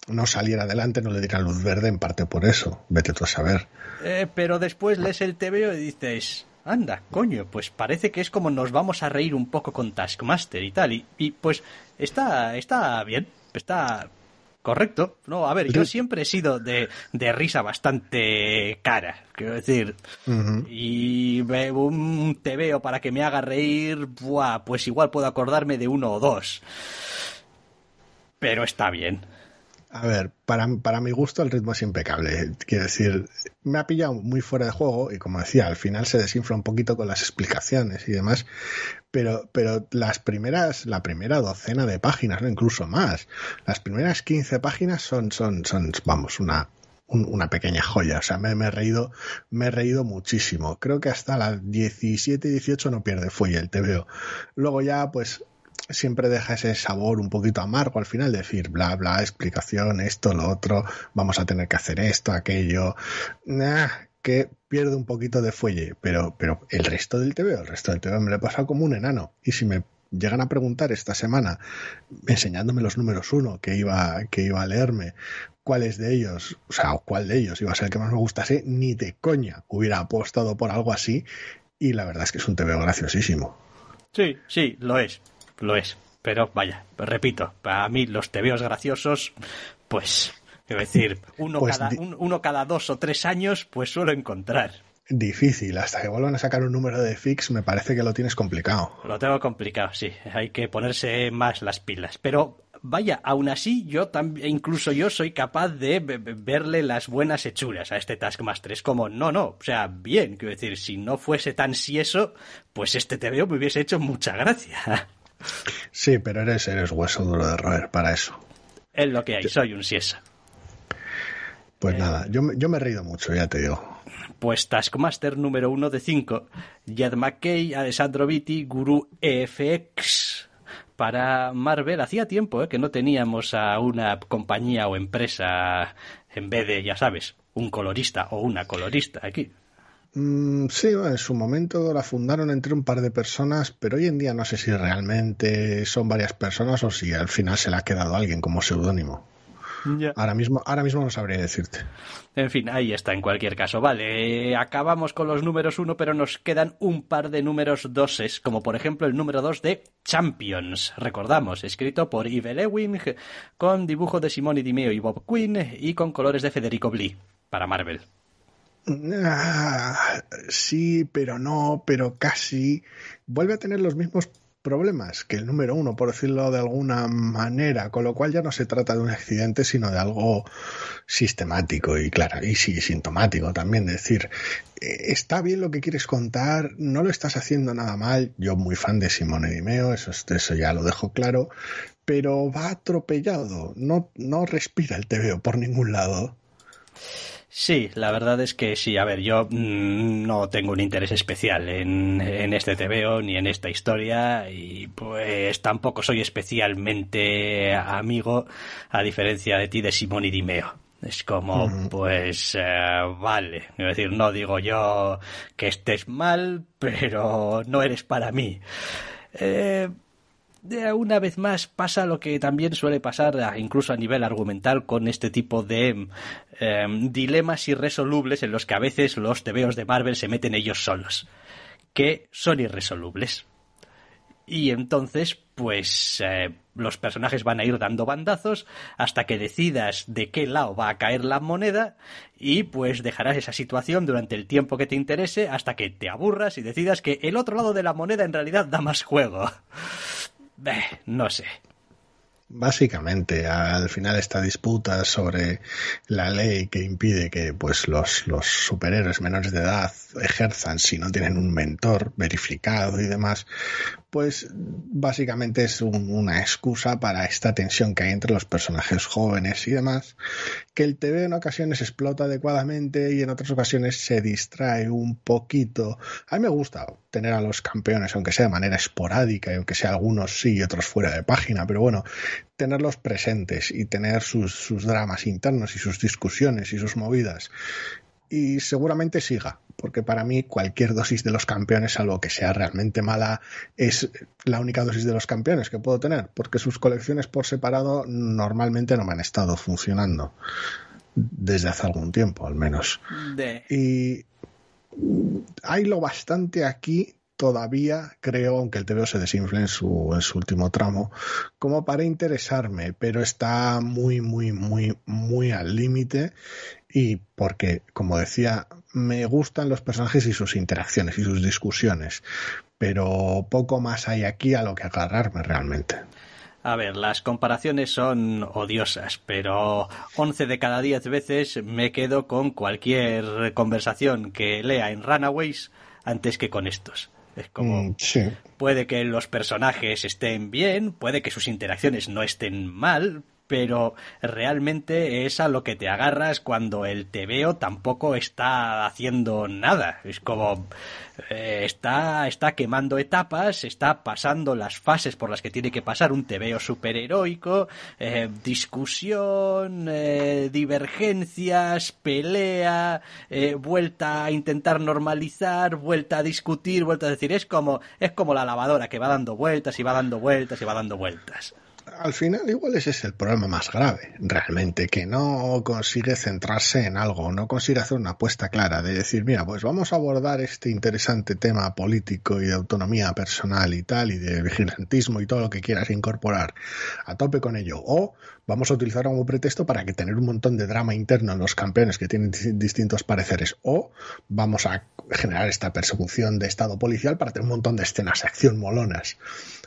no saliera adelante, no le dieran luz verde en parte por eso, vete tú a saber, pero después lees el TVO y dices, anda, coño, pues parece que es como nos vamos a reír un poco con Taskmaster y tal, y pues está bien. Está correcto. No, a ver, yo siempre he sido de risa bastante cara, quiero decir, uh-huh. Y un TVO para que me haga reír, buah, pues igual puedo acordarme de uno o dos, pero está bien. A ver, para mi gusto el ritmo es impecable. Quiero decir, me ha pillado muy fuera de juego y, como decía, al final se desinfla un poquito con las explicaciones y demás, pero la primera docena de páginas, no, incluso más, las primeras 15 páginas son vamos, una pequeña joya. O sea, me he reído muchísimo. Creo que hasta las 17, 18 no pierde fuelle el TVO. Luego ya, pues, siempre deja ese sabor un poquito amargo al final, decir bla bla, explicación, esto, lo otro, vamos a tener que hacer esto, aquello, que pierde un poquito de fuelle, pero el resto del TVO me lo he pasado como un enano. Y si me llegan a preguntar esta semana, enseñándome los números uno que iba a leerme, cuáles de ellos, o sea, cuál de ellos iba a ser el que más me gustase, ni de coña hubiera apostado por algo así, y la verdad es que es un TVO graciosísimo. Sí, lo es, pero vaya, repito, para mí los TVOs graciosos, pues, quiero decir, uno cada 2 o 3 años, pues suelo encontrar. Difícil, hasta que vuelvan a sacar un número de fix, me parece que lo tienes complicado. Lo tengo complicado, sí, hay que ponerse más las pilas, pero vaya, aún así, yo también, incluso yo soy capaz de verle las buenas hechuras a este Taskmaster. Es como, no, o sea, bien, quiero decir, si no fuese tan sieso, pues este TVO me hubiese hecho mucha gracia. Sí, pero eres hueso duro de roer para eso. Es lo que hay, soy un siesa. Pues nada, yo me he reído mucho, ya te digo. Pues Taskmaster número 1 de 5, Jed McKay, Alessandro Vitti, Guru-eFX. Para Marvel hacía tiempo que no teníamos a una compañía o empresa en vez de, ya sabes, un colorista o una colorista aquí. Sí, en su momento la fundaron entre un par de personas, pero hoy en día no sé si realmente son varias personas o si al final se le ha quedado alguien como seudónimo. Yeah. Ahora mismo no sabría decirte. En fin, ahí está, en cualquier caso. Vale, acabamos con los números 1, pero nos quedan un par de números 2, como por ejemplo el número 2 de Champions, recordamos, escrito por Eve L. Ewing, con dibujo de Simone Di Meo y Bob Quinn, y con colores de Federico Blee, para Marvel. Sí, pero no, pero casi. Vuelve a tener los mismos problemas que el número 1, por decirlo de alguna manera, con lo cual ya no se trata de un accidente, sino de algo sistemático y claro, y sí, sintomático también. Decir, está bien lo que quieres contar, no lo estás haciendo nada mal. Yo muy fan de Simone Di Meo, eso ya lo dejo claro, pero va atropellado, no respira el TVO por ningún lado. Sí, la verdad es que sí. A ver, yo no tengo un interés especial en este TVO ni en esta historia y pues tampoco soy especialmente amigo, a diferencia de ti, de Simone Di Meo. Es como, pues, vale. Es decir, no digo yo que estés mal, pero no eres para mí. Una vez más pasa lo que también suele pasar incluso a nivel argumental con este tipo de dilemas irresolubles en los que a veces los tebeos de Marvel se meten ellos solos, que son irresolubles. Y entonces, pues, los personajes van a ir dando bandazos hasta que decidas de qué lado va a caer la moneda y, pues, dejarás esa situación durante el tiempo que te interese hasta que te aburras y decidas que el otro lado de la moneda en realidad da más juego. No sé. Básicamente, al final esta disputa sobre la ley que impide que pues los superhéroes menores de edad ejerzan si no tienen un mentor verificado y demás, pues básicamente es una excusa para esta tensión que hay entre los personajes jóvenes y demás, que el TV en ocasiones explota adecuadamente y en otras ocasiones se distrae un poquito. A mí me gusta tener a los campeones, aunque sea de manera esporádica y aunque sea algunos sí y otros fuera de página, pero bueno, tenerlos presentes y tener sus dramas internos y sus discusiones y sus movidas. Y seguramente siga, porque para mí cualquier dosis de los campeones, salvo que sea realmente mala, es la única dosis de los campeones que puedo tener, porque sus colecciones por separado normalmente no me han estado funcionando desde hace algún tiempo, al menos. Y hay lo bastante aquí todavía, creo, aunque el TVO se desinfle en su último tramo, como para interesarme, pero está muy, muy, muy, muy al límite. Y porque, como decía, me gustan los personajes y sus interacciones y sus discusiones, pero poco más hay aquí a lo que agarrarme realmente. A ver, las comparaciones son odiosas, pero 11 de cada 10 veces me quedo con cualquier conversación que lea en Runaways antes que con estos. Es como, sí. Puede que los personajes estén bien, puede que sus interacciones no estén mal, pero realmente es a lo que te agarras cuando el TVO tampoco está haciendo nada. Es como, está quemando etapas, está pasando las fases por las que tiene que pasar un TVO superheroico, discusión, divergencias, pelea, vuelta a intentar normalizar, vuelta a discutir, vuelta a decir. Es como la lavadora que va dando vueltas y va dando vueltas y va dando vueltas. Al final igual ese es el problema más grave realmente, que no consigue centrarse en algo, no consigue hacer una apuesta clara de decir, mira, pues vamos a abordar este interesante tema político y de autonomía personal y tal, y de vigilantismo y todo lo que quieras incorporar a tope con ello, o vamos a utilizarlo como pretexto para que tener un montón de drama interno en los campeones que tienen distintos pareceres, o vamos a generar esta persecución de estado policial para tener un montón de escenas de acción molonas.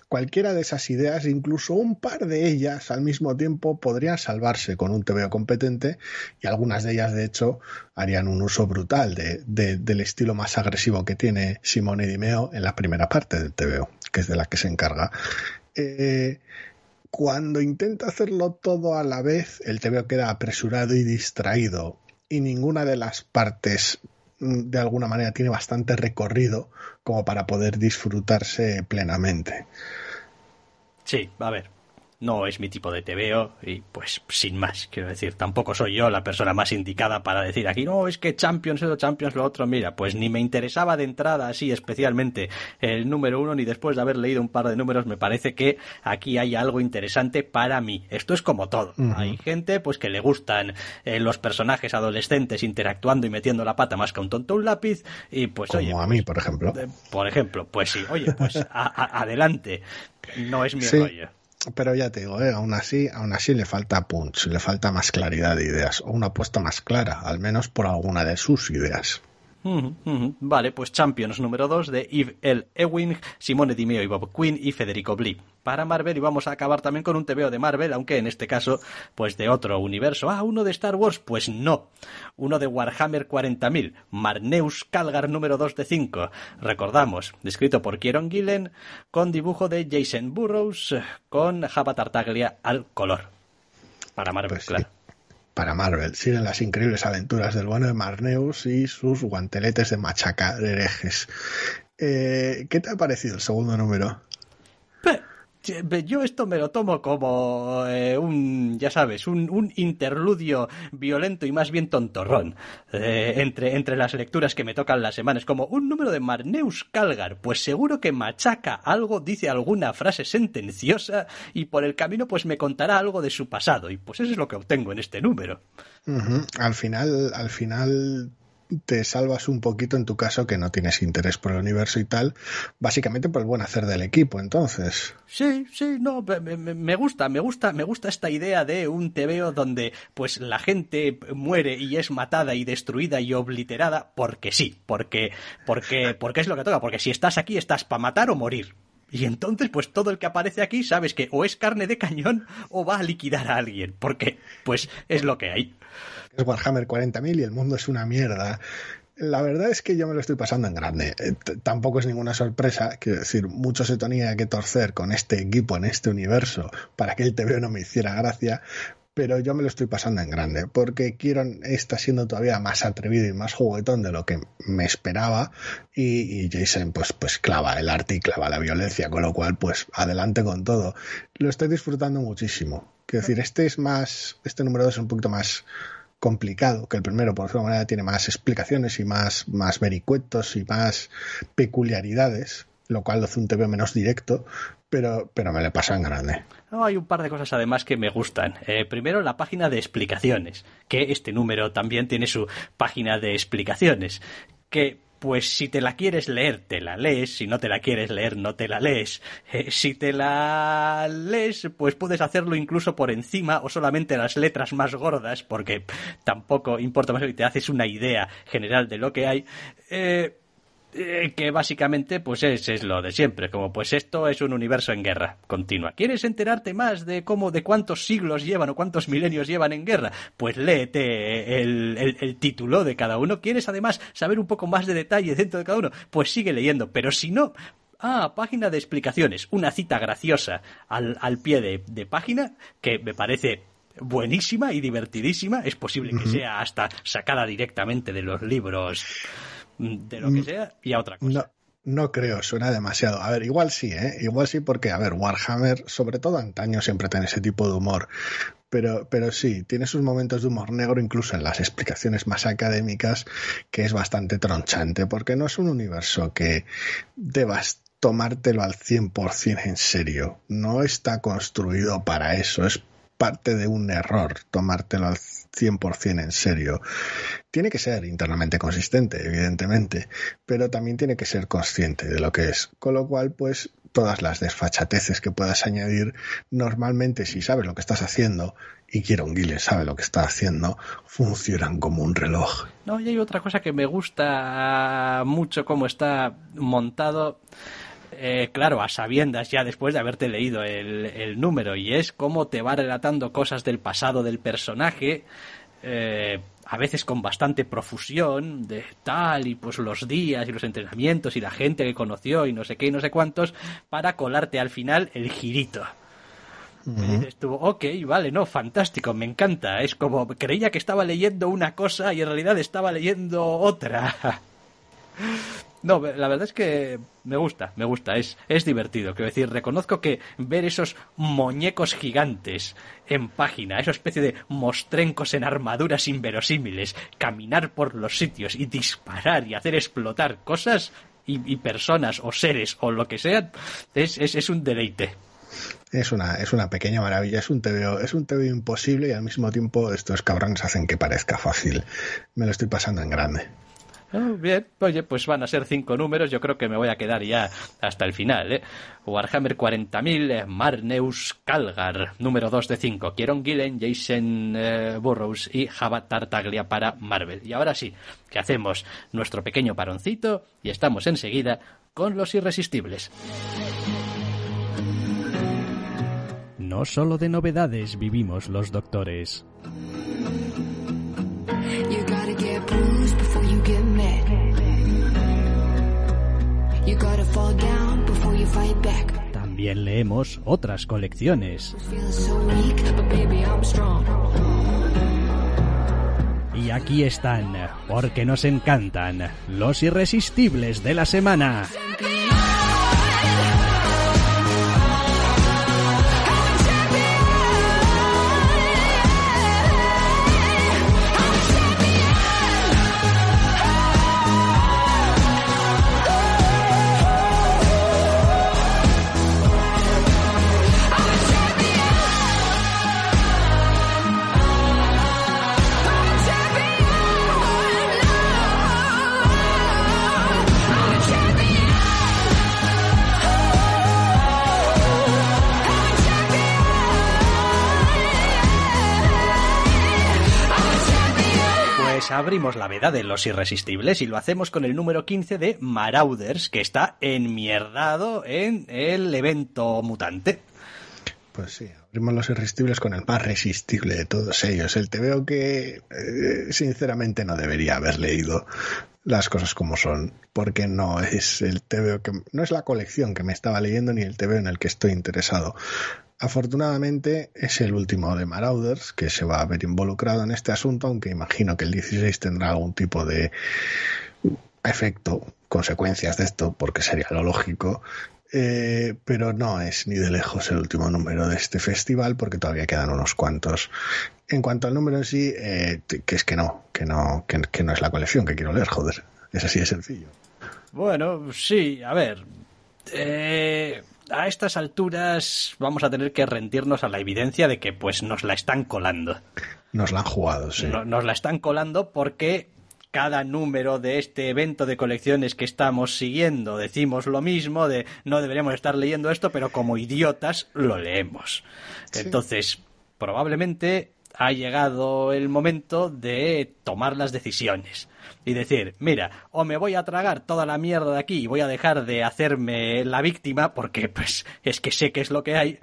Cualquiera de esas ideas, incluso un par de ellas al mismo tiempo, podrían salvarse con un TVO competente, y algunas de ellas, de hecho, harían un uso brutal del estilo más agresivo que tiene Simone Di Meo en la primera parte del TVO, que es de la que se encarga. Cuando intenta hacerlo todo a la vez, el TVO queda apresurado y distraído, y ninguna de las partes de alguna manera tiene bastante recorrido como para poder disfrutarse plenamente. Sí, a ver, no es mi tipo de TVO y pues sin más, quiero decir, tampoco soy yo la persona más indicada para decir aquí, no, es que Champions eso, Champions lo otro, mira, pues ni me interesaba de entrada así especialmente el número 1, ni después de haber leído un par de números me parece que aquí hay algo interesante para mí. Esto es como todo. Hay gente pues que le gustan los personajes adolescentes interactuando y metiendo la pata más que un tonto un lápiz, y pues como oye, a mí, por ejemplo. Pues sí, oye, pues adelante. No es mi rollo. Pero ya te digo, aún así le falta punch, le falta más claridad de ideas, o una apuesta más clara, al menos por alguna de sus ideas. Vale, pues Champions número 2 de Eve L. Ewing, Simone Di Meo y Bob Quinn y Federico Blee. Para Marvel, y vamos a acabar también con un TVO de Marvel, aunque en este caso, pues de otro universo. Ah, uno de Star Wars, pues no. Uno de Warhammer 40.000, Marneus Calgar número 2 de 5. Recordamos, escrito por Kieron Gillen, con dibujo de Jason Burroughs, con Java Tartaglia al color. Para Marvel, pues sí. Claro. para Marvel. Siguen las increíbles aventuras del bueno de Marneus y sus guanteletes de machacar herejes. ¿Qué te ha parecido el segundo número? Yo esto me lo tomo como un interludio violento y más bien tontorrón entre las lecturas que me tocan las semanas, como un número de Marneus Calgar, pues seguro que machaca algo, dice alguna frase sentenciosa y por el camino pues me contará algo de su pasado, y pues eso es lo que obtengo en este número. Uh-huh. Al final te salvas un poquito en tu caso, que no tienes interés por el universo y tal, básicamente por el buen hacer del equipo, entonces. Sí, no, me gusta esta idea de un tebeo donde pues la gente muere y es matada y destruida y obliterada porque sí, porque es lo que toca, porque si estás aquí estás para matar o morir. Y entonces, pues todo el que aparece aquí sabes que o es carne de cañón o va a liquidar a alguien, porque pues es lo que hay. Es Warhammer 40.000 y el mundo es una mierda. La verdad es que yo me lo estoy pasando en grande. Tampoco es ninguna sorpresa, quiero decir, mucho se tenía que torcer con este equipo en este universo para que el TVO no me hiciera gracia, pero yo me lo estoy pasando en grande, porque Kieron está siendo todavía más atrevido y más juguetón de lo que me esperaba, y Jason pues clava el arte y clava la violencia, con lo cual pues adelante con todo. Lo estoy disfrutando muchísimo. Quiero decir, este número 2 es un poquito más complicado que el primero, por su manera tiene más explicaciones y más vericuetos y más peculiaridades, lo cual lo hace un TVO menos directo, pero me lo paso en grande. No, hay un par de cosas además que me gustan. Primero, la página de explicaciones, que este número también tiene su página de explicaciones, que pues si te la quieres leer, te la lees. Si no te la quieres leer, no te la lees. Si te la lees, pues puedes hacerlo incluso por encima o solamente las letras más gordas, porque tampoco importa más, que te haces una idea general de lo que hay. Que básicamente pues es lo de siempre, como pues esto es un universo en guerra continua. ¿Quieres enterarte más de cuántos siglos llevan o cuántos milenios llevan en guerra? Pues léete el título de cada uno. ¿Quieres además saber un poco más de detalle dentro de cada uno? Pues sigue leyendo, pero si no... Ah, página de explicaciones, una cita graciosa al pie de página que me parece... buenísima y divertidísima. Es posible que sea hasta sacada directamente de los libros, de lo que sea, y a otra cosa. No creo, suena demasiado. A ver, igual sí, ¿eh? Igual sí, porque, a ver, Warhammer, sobre todo antaño, siempre tiene ese tipo de humor. Pero sí, tiene sus momentos de humor negro, incluso en las explicaciones más académicas, que es bastante tronchante, porque no es un universo que devasta tomártelo al 100% en serio. No está construido para eso, es parte de un error tomártelo al 100% en serio. Tiene que ser internamente consistente, evidentemente, pero también tiene que ser consciente de lo que es, con lo cual pues todas las desfachateces que puedas añadir, normalmente si sabes lo que estás haciendo, y Kieron Gillen sabe lo que está haciendo, funcionan como un reloj. No, y hay otra cosa que me gusta mucho cómo está montado. Claro, a sabiendas ya después de haberte leído el número, y es cómo te va relatando cosas del pasado del personaje, a veces con bastante profusión de tal, y pues los días y los entrenamientos y la gente que conoció y no sé qué y no sé cuántos, para colarte al final el girito. Y dices tú, ok, vale, no, fantástico, me encanta. Es como, creía que estaba leyendo una cosa y en realidad estaba leyendo otra. No, la verdad es que me gusta, es divertido. Quiero decir, reconozco que ver esos muñecos gigantes en página, esa especie de mostrencos en armaduras inverosímiles, caminar por los sitios y disparar y hacer explotar cosas y personas o seres o lo que sean, es un deleite. Es una pequeña maravilla, es un TVO imposible, y al mismo tiempo estos cabrones hacen que parezca fácil. Me lo estoy pasando en grande. Bien, oye, pues van a ser 5 números. Yo creo que me voy a quedar ya hasta el final, ¿eh? Warhammer 40.000, Marneus Calgar, número 2 de 5. Kieron Gillen, Jason Burroughs y Java Tartaglia para Marvel. Y ahora sí, que hacemos nuestro pequeño paroncito y estamos enseguida con Los Irresistibles. No solo de novedades vivimos los doctores. You gotta get bruised before you get mad. You gotta fall down before you fight back. También leemos otras colecciones. I'm feeling so weak, but baby, I'm strong. aquí están, porque nos encantan los irresistibles de la semana. Abrimos la veda de los irresistibles y lo hacemos con el número 15 de Marauders, que está enmierdado en el evento mutante. Pues sí, abrimos los irresistibles con el más resistible de todos ellos, el tebeo que sinceramente no debería haber leído, las cosas como son, porque no es el tebeo que, no es la colección que me estaba leyendo ni el tebeo en el que estoy interesado. Afortunadamente es el último de Marauders que se va a ver involucrado en este asunto, aunque imagino que el 16 tendrá algún tipo de efecto, consecuencias de esto, porque sería lo lógico, pero no es ni de lejos el último número de este festival, porque todavía quedan unos cuantos. En cuanto al número en sí, que es que no es la colección que quiero leer, joder, es así de sencillo. Bueno, sí, a ver... A estas alturas vamos a tener que rendirnos a la evidencia de que pues nos la están colando. Nos la han jugado, sí. Nos la están colando porque cada número de este evento de colecciones que estamos siguiendo decimos lo mismo, de no deberíamos estar leyendo esto, pero como idiotas lo leemos. Sí. Entonces, probablemente ha llegado el momento de tomar las decisiones. Y decir, mira, o me voy a tragar toda la mierda de aquí y voy a dejar de hacerme la víctima, porque pues es que sé que es lo que hay,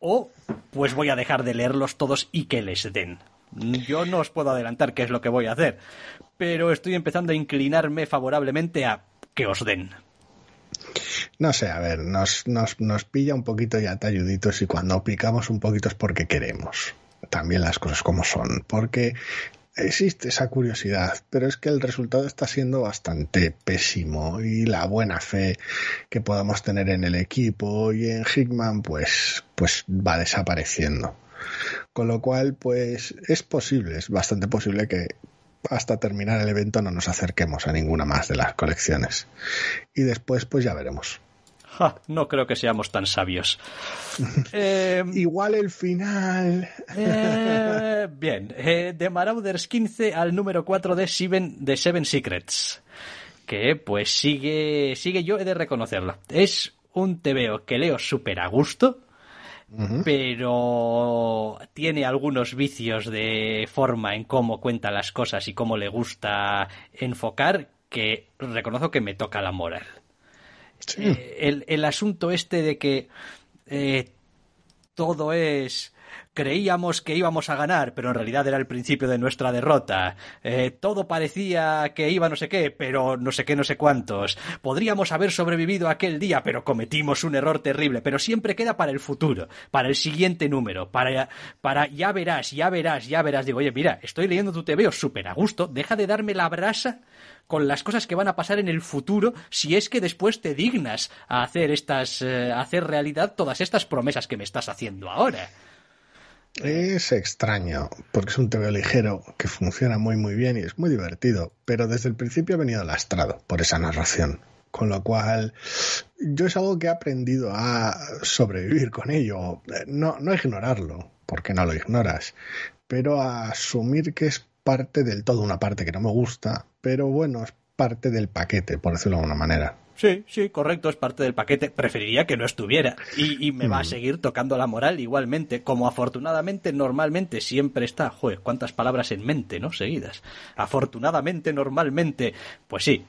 o pues voy a dejar de leerlos todos y que les den. Yo no os puedo adelantar qué es lo que voy a hacer, pero estoy empezando a inclinarme favorablemente a que os den. No sé, a ver, nos pilla un poquito ya talluditos, y cuando picamos un poquito es porque queremos. También las cosas como son, porque... existe esa curiosidad, pero es que el resultado está siendo bastante pésimo, y la buena fe que podamos tener en el equipo y en Hickman pues va desapareciendo. Con lo cual, pues es posible, es bastante posible que hasta terminar el evento no nos acerquemos a ninguna más de las colecciones. Y después, pues ya veremos. Ja, no creo que seamos tan sabios. Igual el final. Bien, de Marauders 15 al número 4 de Seven Secrets, que pues sigue, yo he de reconocerlo. Es un tebeo que leo súper a gusto, pero tiene algunos vicios de forma en cómo cuenta las cosas y cómo le gusta enfocar, que reconozco que me toca la moral. Sí. El asunto este de que todo es... creíamos que íbamos a ganar, pero en realidad era el principio de nuestra derrota. Todo parecía que iba no sé qué, pero no sé qué, no sé cuántos. Podríamos haber sobrevivido aquel día, pero cometimos un error terrible. Pero siempre queda para el futuro, para el siguiente número, para ya verás, ya verás, ya verás. Digo, oye, mira, estoy leyendo tu tebeo súper a gusto, deja de darme la brasa con las cosas que van a pasar en el futuro, si es que después te dignas a hacer hacer realidad todas estas promesas que me estás haciendo ahora. Es extraño, porque es un tebeo ligero que funciona muy muy bien y es muy divertido, pero desde el principio ha venido lastrado por esa narración, con lo cual yo es algo que he aprendido a sobrevivir con ello, no ignorarlo, porque no lo ignoras, pero a asumir que es parte del todo, una parte que no me gusta, pero bueno, es parte del paquete, por decirlo de alguna manera. Sí, correcto, es parte del paquete. Preferiría que no estuviera y me va a seguir tocando la moral igualmente, como afortunadamente normalmente siempre está. Joder, cuántas palabras en mente, ¿no? Seguidas. Afortunadamente, normalmente, pues sí,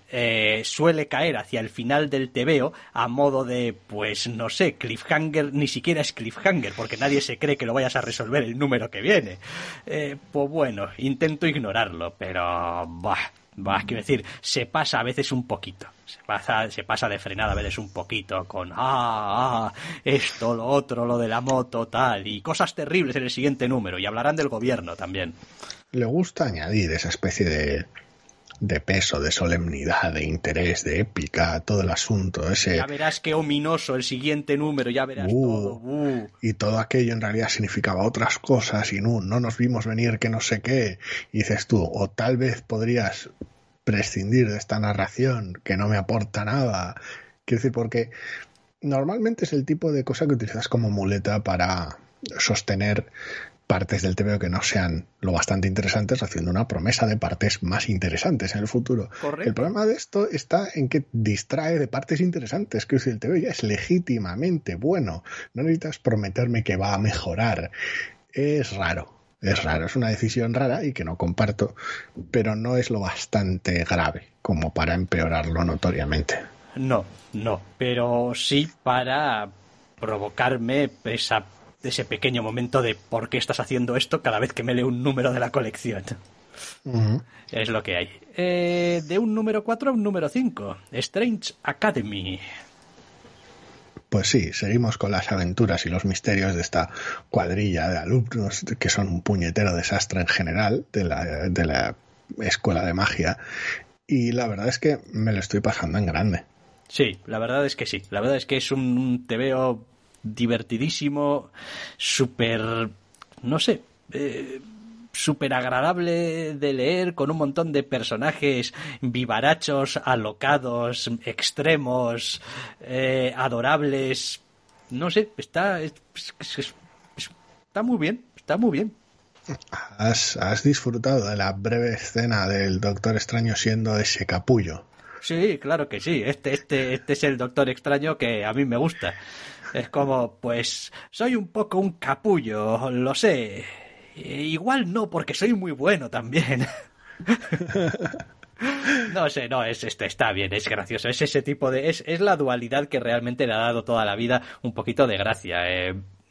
suele caer hacia el final del tebeo a modo de, pues no sé, cliffhanger, ni siquiera es cliffhanger, porque nadie se cree que lo vayas a resolver el número que viene. Pues bueno, intento ignorarlo, pero... quiero decir, se pasa a veces un poquito, se pasa de frenada a veces un poquito con esto, lo otro, lo de la moto, tal, y cosas terribles en el siguiente número, y hablarán del gobierno también. le gusta añadir esa especie de peso, de solemnidad, de interés, de épica, todo el asunto ese. Ya verás qué ominoso el siguiente número, ya verás todo. Y todo aquello en realidad significaba otras cosas y no nos vimos venir que no sé qué. Y dices tú, o tal vez podrías prescindir de esta narración que no me aporta nada. Quiero decir, porque normalmente es el tipo de cosa que utilizas como muleta para sostener partes del TVO que no sean lo bastante interesantes, haciendo una promesa de partes más interesantes en el futuro. Correcto. El problema de esto está en que distrae de partes interesantes, que el TVO ya es legítimamente bueno, no necesitas prometerme que va a mejorar. Es raro, es una decisión rara y que no comparto, pero no es lo bastante grave como para empeorarlo notoriamente. No, pero sí para provocarme ese pequeño momento de ¿por qué estás haciendo esto cada vez que me leo un número de la colección? Uh-huh. Es lo que hay. De un número 4 a un número 5, Strange Academy. Pues sí, seguimos con las aventuras y los misterios de esta cuadrilla de alumnos que son un puñetero desastre en general de la escuela de magia, y la verdad es que me lo estoy pasando en grande. Sí, la verdad es que sí. La verdad es que es un TVO divertidísimo, súper, no sé, súper agradable de leer, con un montón de personajes vivarachos, alocados, extremos, adorables, no sé, está muy bien. ¿Has disfrutado de la breve escena del Doctor Extraño siendo ese capullo? Sí, claro que sí. Este es el Doctor Extraño que a mí me gusta. Es como, pues, soy un poco un capullo, lo sé. Igual no, porque soy muy bueno también. No sé, no, está bien, es gracioso. Es ese tipo de... Es la dualidad que realmente le ha dado toda la vida un poquito de gracia.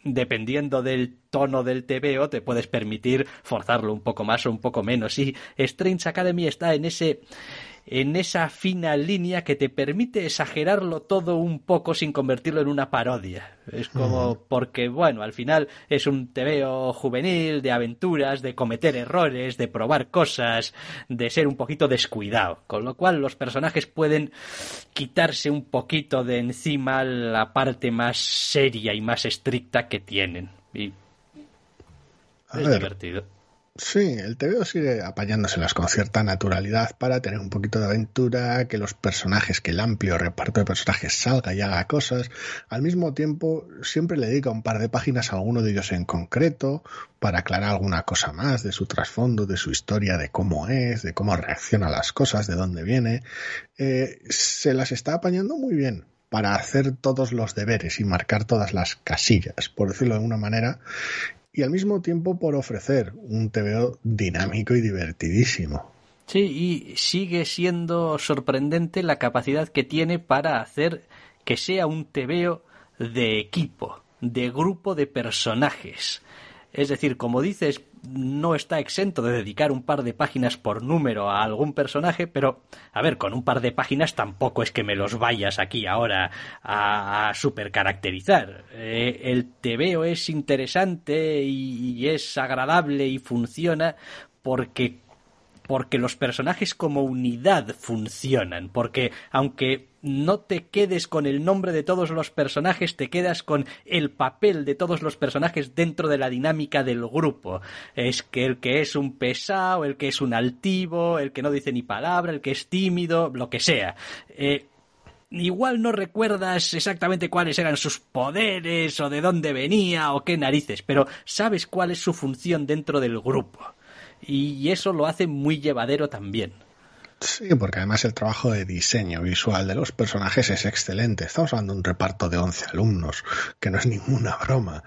Dependiendo del tono del TVO, te puedes permitir forzarlo un poco más o un poco menos. Y Strange Academy está en esa fina línea que te permite exagerarlo todo un poco sin convertirlo en una parodia. Es como, porque bueno, al final es un TVO juvenil, de aventuras, de cometer errores, de probar cosas, de ser un poquito descuidado, con lo cual los personajes pueden quitarse un poquito de encima la parte más seria y más estricta que tienen, y es divertido. Sí, el TVO sigue apañándoselas con cierta naturalidad para tener un poquito de aventura, que los personajes, que el amplio reparto de personajes salga y haga cosas. Al mismo tiempo, siempre le dedica un par de páginas a alguno de ellos en concreto para aclarar alguna cosa más de su trasfondo, de su historia, de cómo es, de cómo reacciona a las cosas, de dónde viene. Se las está apañando muy bien para hacer todos los deberes y marcar todas las casillas, por decirlo de alguna manera. Y al mismo tiempo por ofrecer un TVO dinámico y divertidísimo. Sí, y sigue siendo sorprendente la capacidad que tiene para hacer que sea un TVO de equipo, de grupo de personajes. Es decir, como dices, no está exento de dedicar un par de páginas por número a algún personaje, pero, a ver, con un par de páginas tampoco es que me los vayas aquí ahora a supercaracterizar. El TVO es interesante y es agradable y funciona porque los personajes como unidad funcionan, porque aunque no te quedes con el nombre de todos los personajes, te quedas con el papel de todos los personajes dentro de la dinámica del grupo. Es que el que es un pesado, el que es un altivo, el que no dice ni palabra, el que es tímido, lo que sea. Igual no recuerdas exactamente cuáles eran sus poderes o de dónde venía o qué narices, pero sabes cuál es su función dentro del grupo. Y eso lo hace muy llevadero también. Sí, porque además el trabajo de diseño visual de los personajes es excelente. Estamos hablando de un reparto de 11 alumnos, que no es ninguna broma.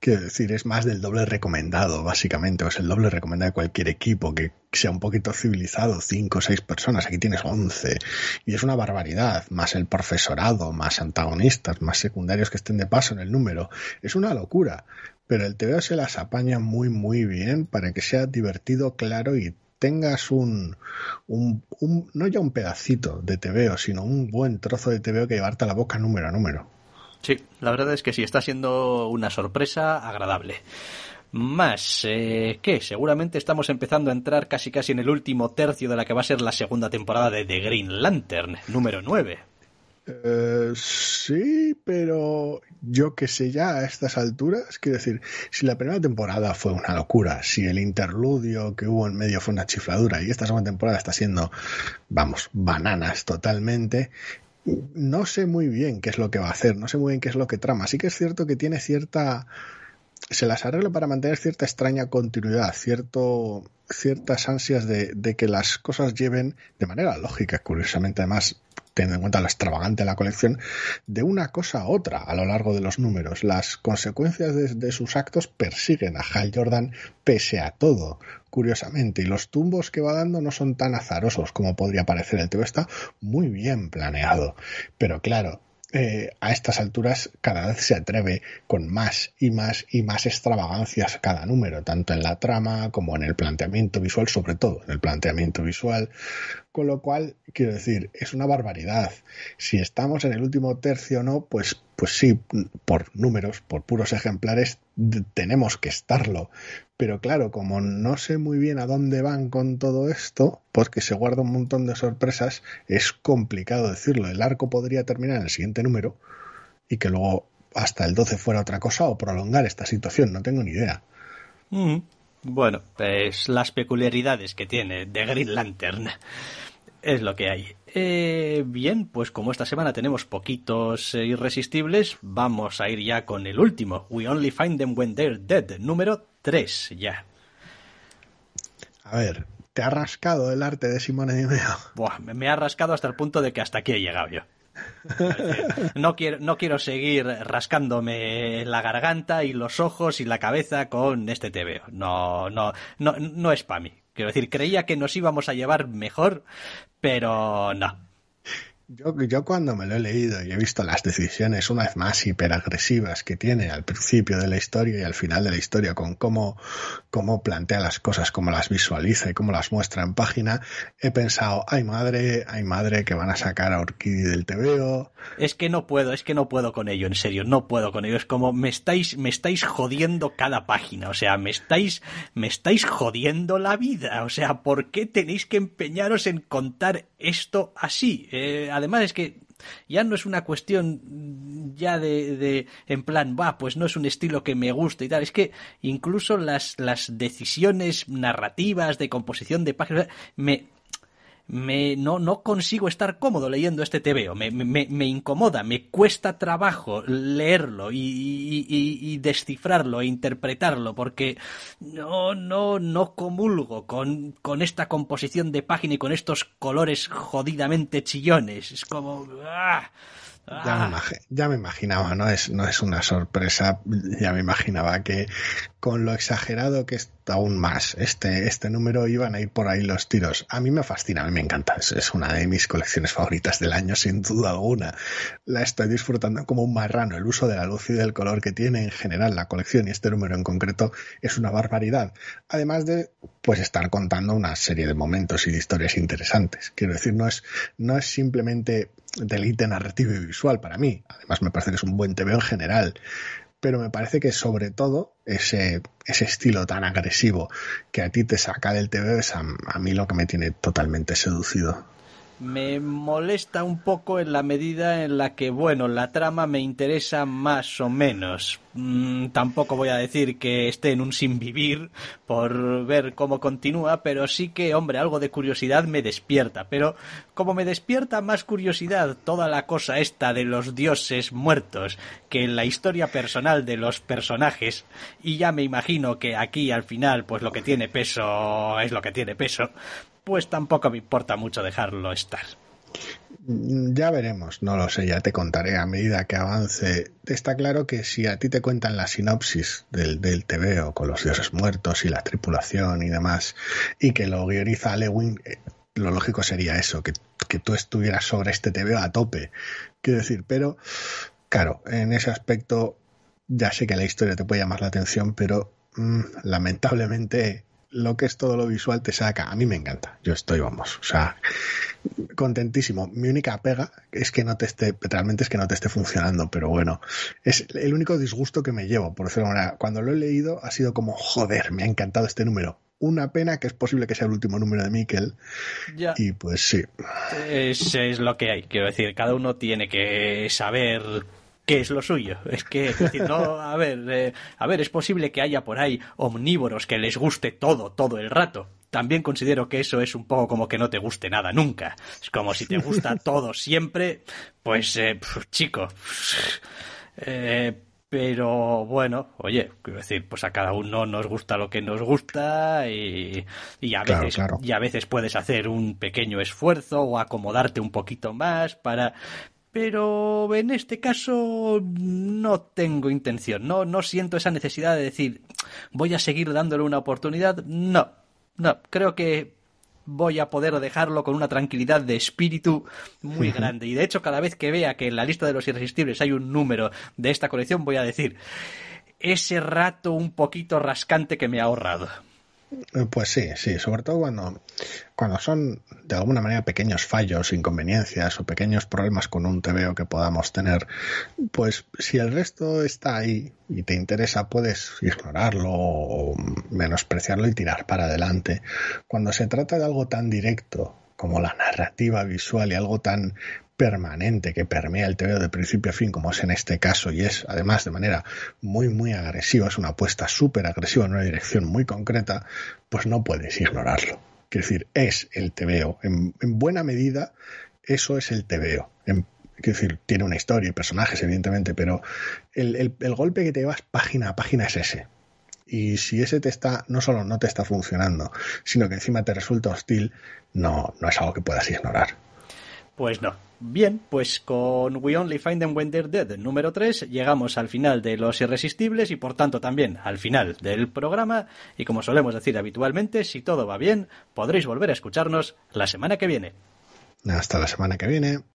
Quiero decir, es más del doble recomendado, básicamente. O es el doble recomendado de cualquier equipo que sea un poquito civilizado, 5 o 6 personas. Aquí tienes 11. Y es una barbaridad. Más el profesorado, más antagonistas, más secundarios que estén de paso en el número. Es una locura. Pero el TVO se las apaña muy muy bien para que sea divertido, claro, y tengas un no ya un pedacito de TVO, sino un buen trozo de TVO que llevarte a la boca número a número. Sí, la verdad es que sí, está siendo una sorpresa agradable. más que seguramente estamos empezando a entrar casi casi en el último tercio de la que va a ser la segunda temporada de The Green Lantern, número 9. Sí, pero yo que sé ya a estas alturas, quiero decir, si la primera temporada fue una locura, si el interludio que hubo en medio fue una chifladura y esta segunda temporada está siendo, vamos, bananas totalmente, no sé muy bien qué es lo que va a hacer, no sé muy bien qué es lo que trama. Sí que es cierto que tiene cierta... se las arregla para mantener cierta extraña continuidad, ciertas ansias de que las cosas lleven de manera lógica, curiosamente además, teniendo en cuenta lo extravagante de la colección, de una cosa a otra a lo largo de los números. Las consecuencias de sus actos persiguen a Hal Jordan pese a todo, curiosamente, y los tumbos que va dando no son tan azarosos como podría parecer. El tema está muy bien planeado, pero claro, a estas alturas cada vez se atreve con más y más y más extravagancias cada número, tanto en la trama como en el planteamiento visual, sobre todo en el planteamiento visual, con lo cual, quiero decir, es una barbaridad. Si estamos en el último tercio o no, pues sí, por números, por puros ejemplares, tenemos que estarlo, pero claro, como no sé muy bien a dónde van con todo esto, porque se guarda un montón de sorpresas, es complicado decirlo. El arco podría terminar en el siguiente número y que luego hasta el 12 fuera otra cosa, o prolongar esta situación, no tengo ni idea. Bueno, pues las peculiaridades que tiene The Green Lantern es lo que hay. Bien, pues como esta semana tenemos poquitos irresistibles, vamos a ir ya con el último, We Only Find Them When They're Dead, número 3 ya. A ver, ¿te ha rascado el arte de Simone Di Meo? Buah, me ha rascado hasta el punto de que hasta aquí he llegado yo. No quiero seguir rascándome la garganta y los ojos y la cabeza con este TVO. No es para mí. Quiero decir, creía que nos íbamos a llevar mejor, pero no. Yo cuando me lo he leído y he visto las decisiones una vez más hiperagresivas que tiene al principio de la historia y al final de la historia, con cómo plantea las cosas, cómo las visualiza y cómo las muestra en página, he pensado, ay madre, que van a sacar a Urquidi del TVO. Es que no puedo con ello, en serio, no puedo con ello. Es como, me estáis jodiendo cada página, o sea, me estáis jodiendo la vida, o sea, ¿por qué tenéis que empeñaros en contar esto así? Además es que ya no es una cuestión ya de en plan, pues no es un estilo que me gusta y tal, es que incluso las decisiones narrativas de composición de páginas, no consigo estar cómodo leyendo este TVO, me incomoda, me cuesta trabajo leerlo y descifrarlo e interpretarlo, porque no comulgo con esta composición de página y con estos colores jodidamente chillones. Es como... Ya me imaginaba, no es una sorpresa, ya me imaginaba que con lo exagerado que es aún más este número iban a ir por ahí los tiros. A mí me fascina, a mí me encanta, es una de mis colecciones favoritas del año sin duda alguna. La estoy disfrutando como un marrano, el uso de la luz y del color que tiene en general la colección y este número en concreto es una barbaridad. Además de pues estar contando una serie de momentos y de historias interesantes. Quiero decir, no es simplemente delite narrativo y visual para mí. Además me parece que es un buen TVO en general, pero me parece que sobre todo ese estilo tan agresivo que a ti te saca del TVO es a mí lo que me tiene totalmente seducido. Me molesta un poco en la medida en la que, bueno, la trama me interesa más o menos. Tampoco voy a decir que esté en un sin vivir por ver cómo continúa, pero sí que, hombre, algo de curiosidad me despierta. Pero como me despierta más curiosidad toda la cosa esta de los dioses muertos que la historia personal de los personajes, y ya me imagino que aquí al final pues lo que tiene peso es lo que tiene peso, pues tampoco me importa mucho dejarlo estar. Ya veremos, no lo sé, ya te contaré a medida que avance. Está claro que si a ti te cuentan la sinopsis del TVO con los dioses muertos y la tripulación y demás, y que lo guioniza Ewing, lo lógico sería eso, que tú estuvieras sobre este TVO a tope. Quiero decir, pero claro, en ese aspecto ya sé que la historia te puede llamar la atención, pero lamentablemente... lo que es todo lo visual te saca. A mí me encanta. Yo estoy, vamos, o sea, contentísimo. Mi única pega es que no te esté, realmente es que no te esté funcionando, pero bueno, es el único disgusto que me llevo, por decirlo de alguna manera. Cuando lo he leído ha sido como, joder, me ha encantado este número. Una pena que es posible que sea el último número de Mikel. Ya. Y pues sí. Es lo que hay. Quiero decir, cada uno tiene que saber qué es lo suyo. Es que, es decir, no, a ver, es posible que haya por ahí omnívoros que les guste todo el rato. También considero que eso es un poco como que no te guste nada nunca. Es como si te gusta todo siempre, pues, chico. Pero bueno, oye, quiero decir, pues a cada uno nos gusta lo que nos gusta y a veces, claro. Y a veces puedes hacer un pequeño esfuerzo o acomodarte un poquito más para... Pero en este caso no tengo intención, no siento esa necesidad de decir voy a seguir dándole una oportunidad. No, creo que voy a poder dejarlo con una tranquilidad de espíritu muy grande. Y de hecho, cada vez que vea que en la lista de los irresistibles hay un número de esta colección, voy a decir, ese rato un poquito rascante que me ha ahorrado. Pues sí, sobre todo cuando son de alguna manera pequeños fallos, inconveniencias o pequeños problemas con un TVO que podamos tener, pues si el resto está ahí y te interesa, puedes ignorarlo o menospreciarlo y tirar para adelante. Cuando se trata de algo tan directo como la narrativa visual y algo tan permanente que permea el TVO de principio a fin, como es en este caso, y es además de manera muy muy agresiva, es una apuesta súper agresiva en una dirección muy concreta, pues no puedes ignorarlo. Quiero decir, es el TVO, en buena medida eso es el TVO. Quiero decir, tiene una historia y personajes evidentemente, pero el golpe que te llevas página a página es ese. Y si ese te está, no solo no te está funcionando, sino que encima te resulta hostil, no es algo que puedas ignorar. Pues no. Bien, pues con We Only Find Them When They're Dead, número 3, llegamos al final de Los Irresistibles y por tanto también al final del programa. Y como solemos decir habitualmente, si todo va bien, podréis volver a escucharnos la semana que viene. Hasta la semana que viene.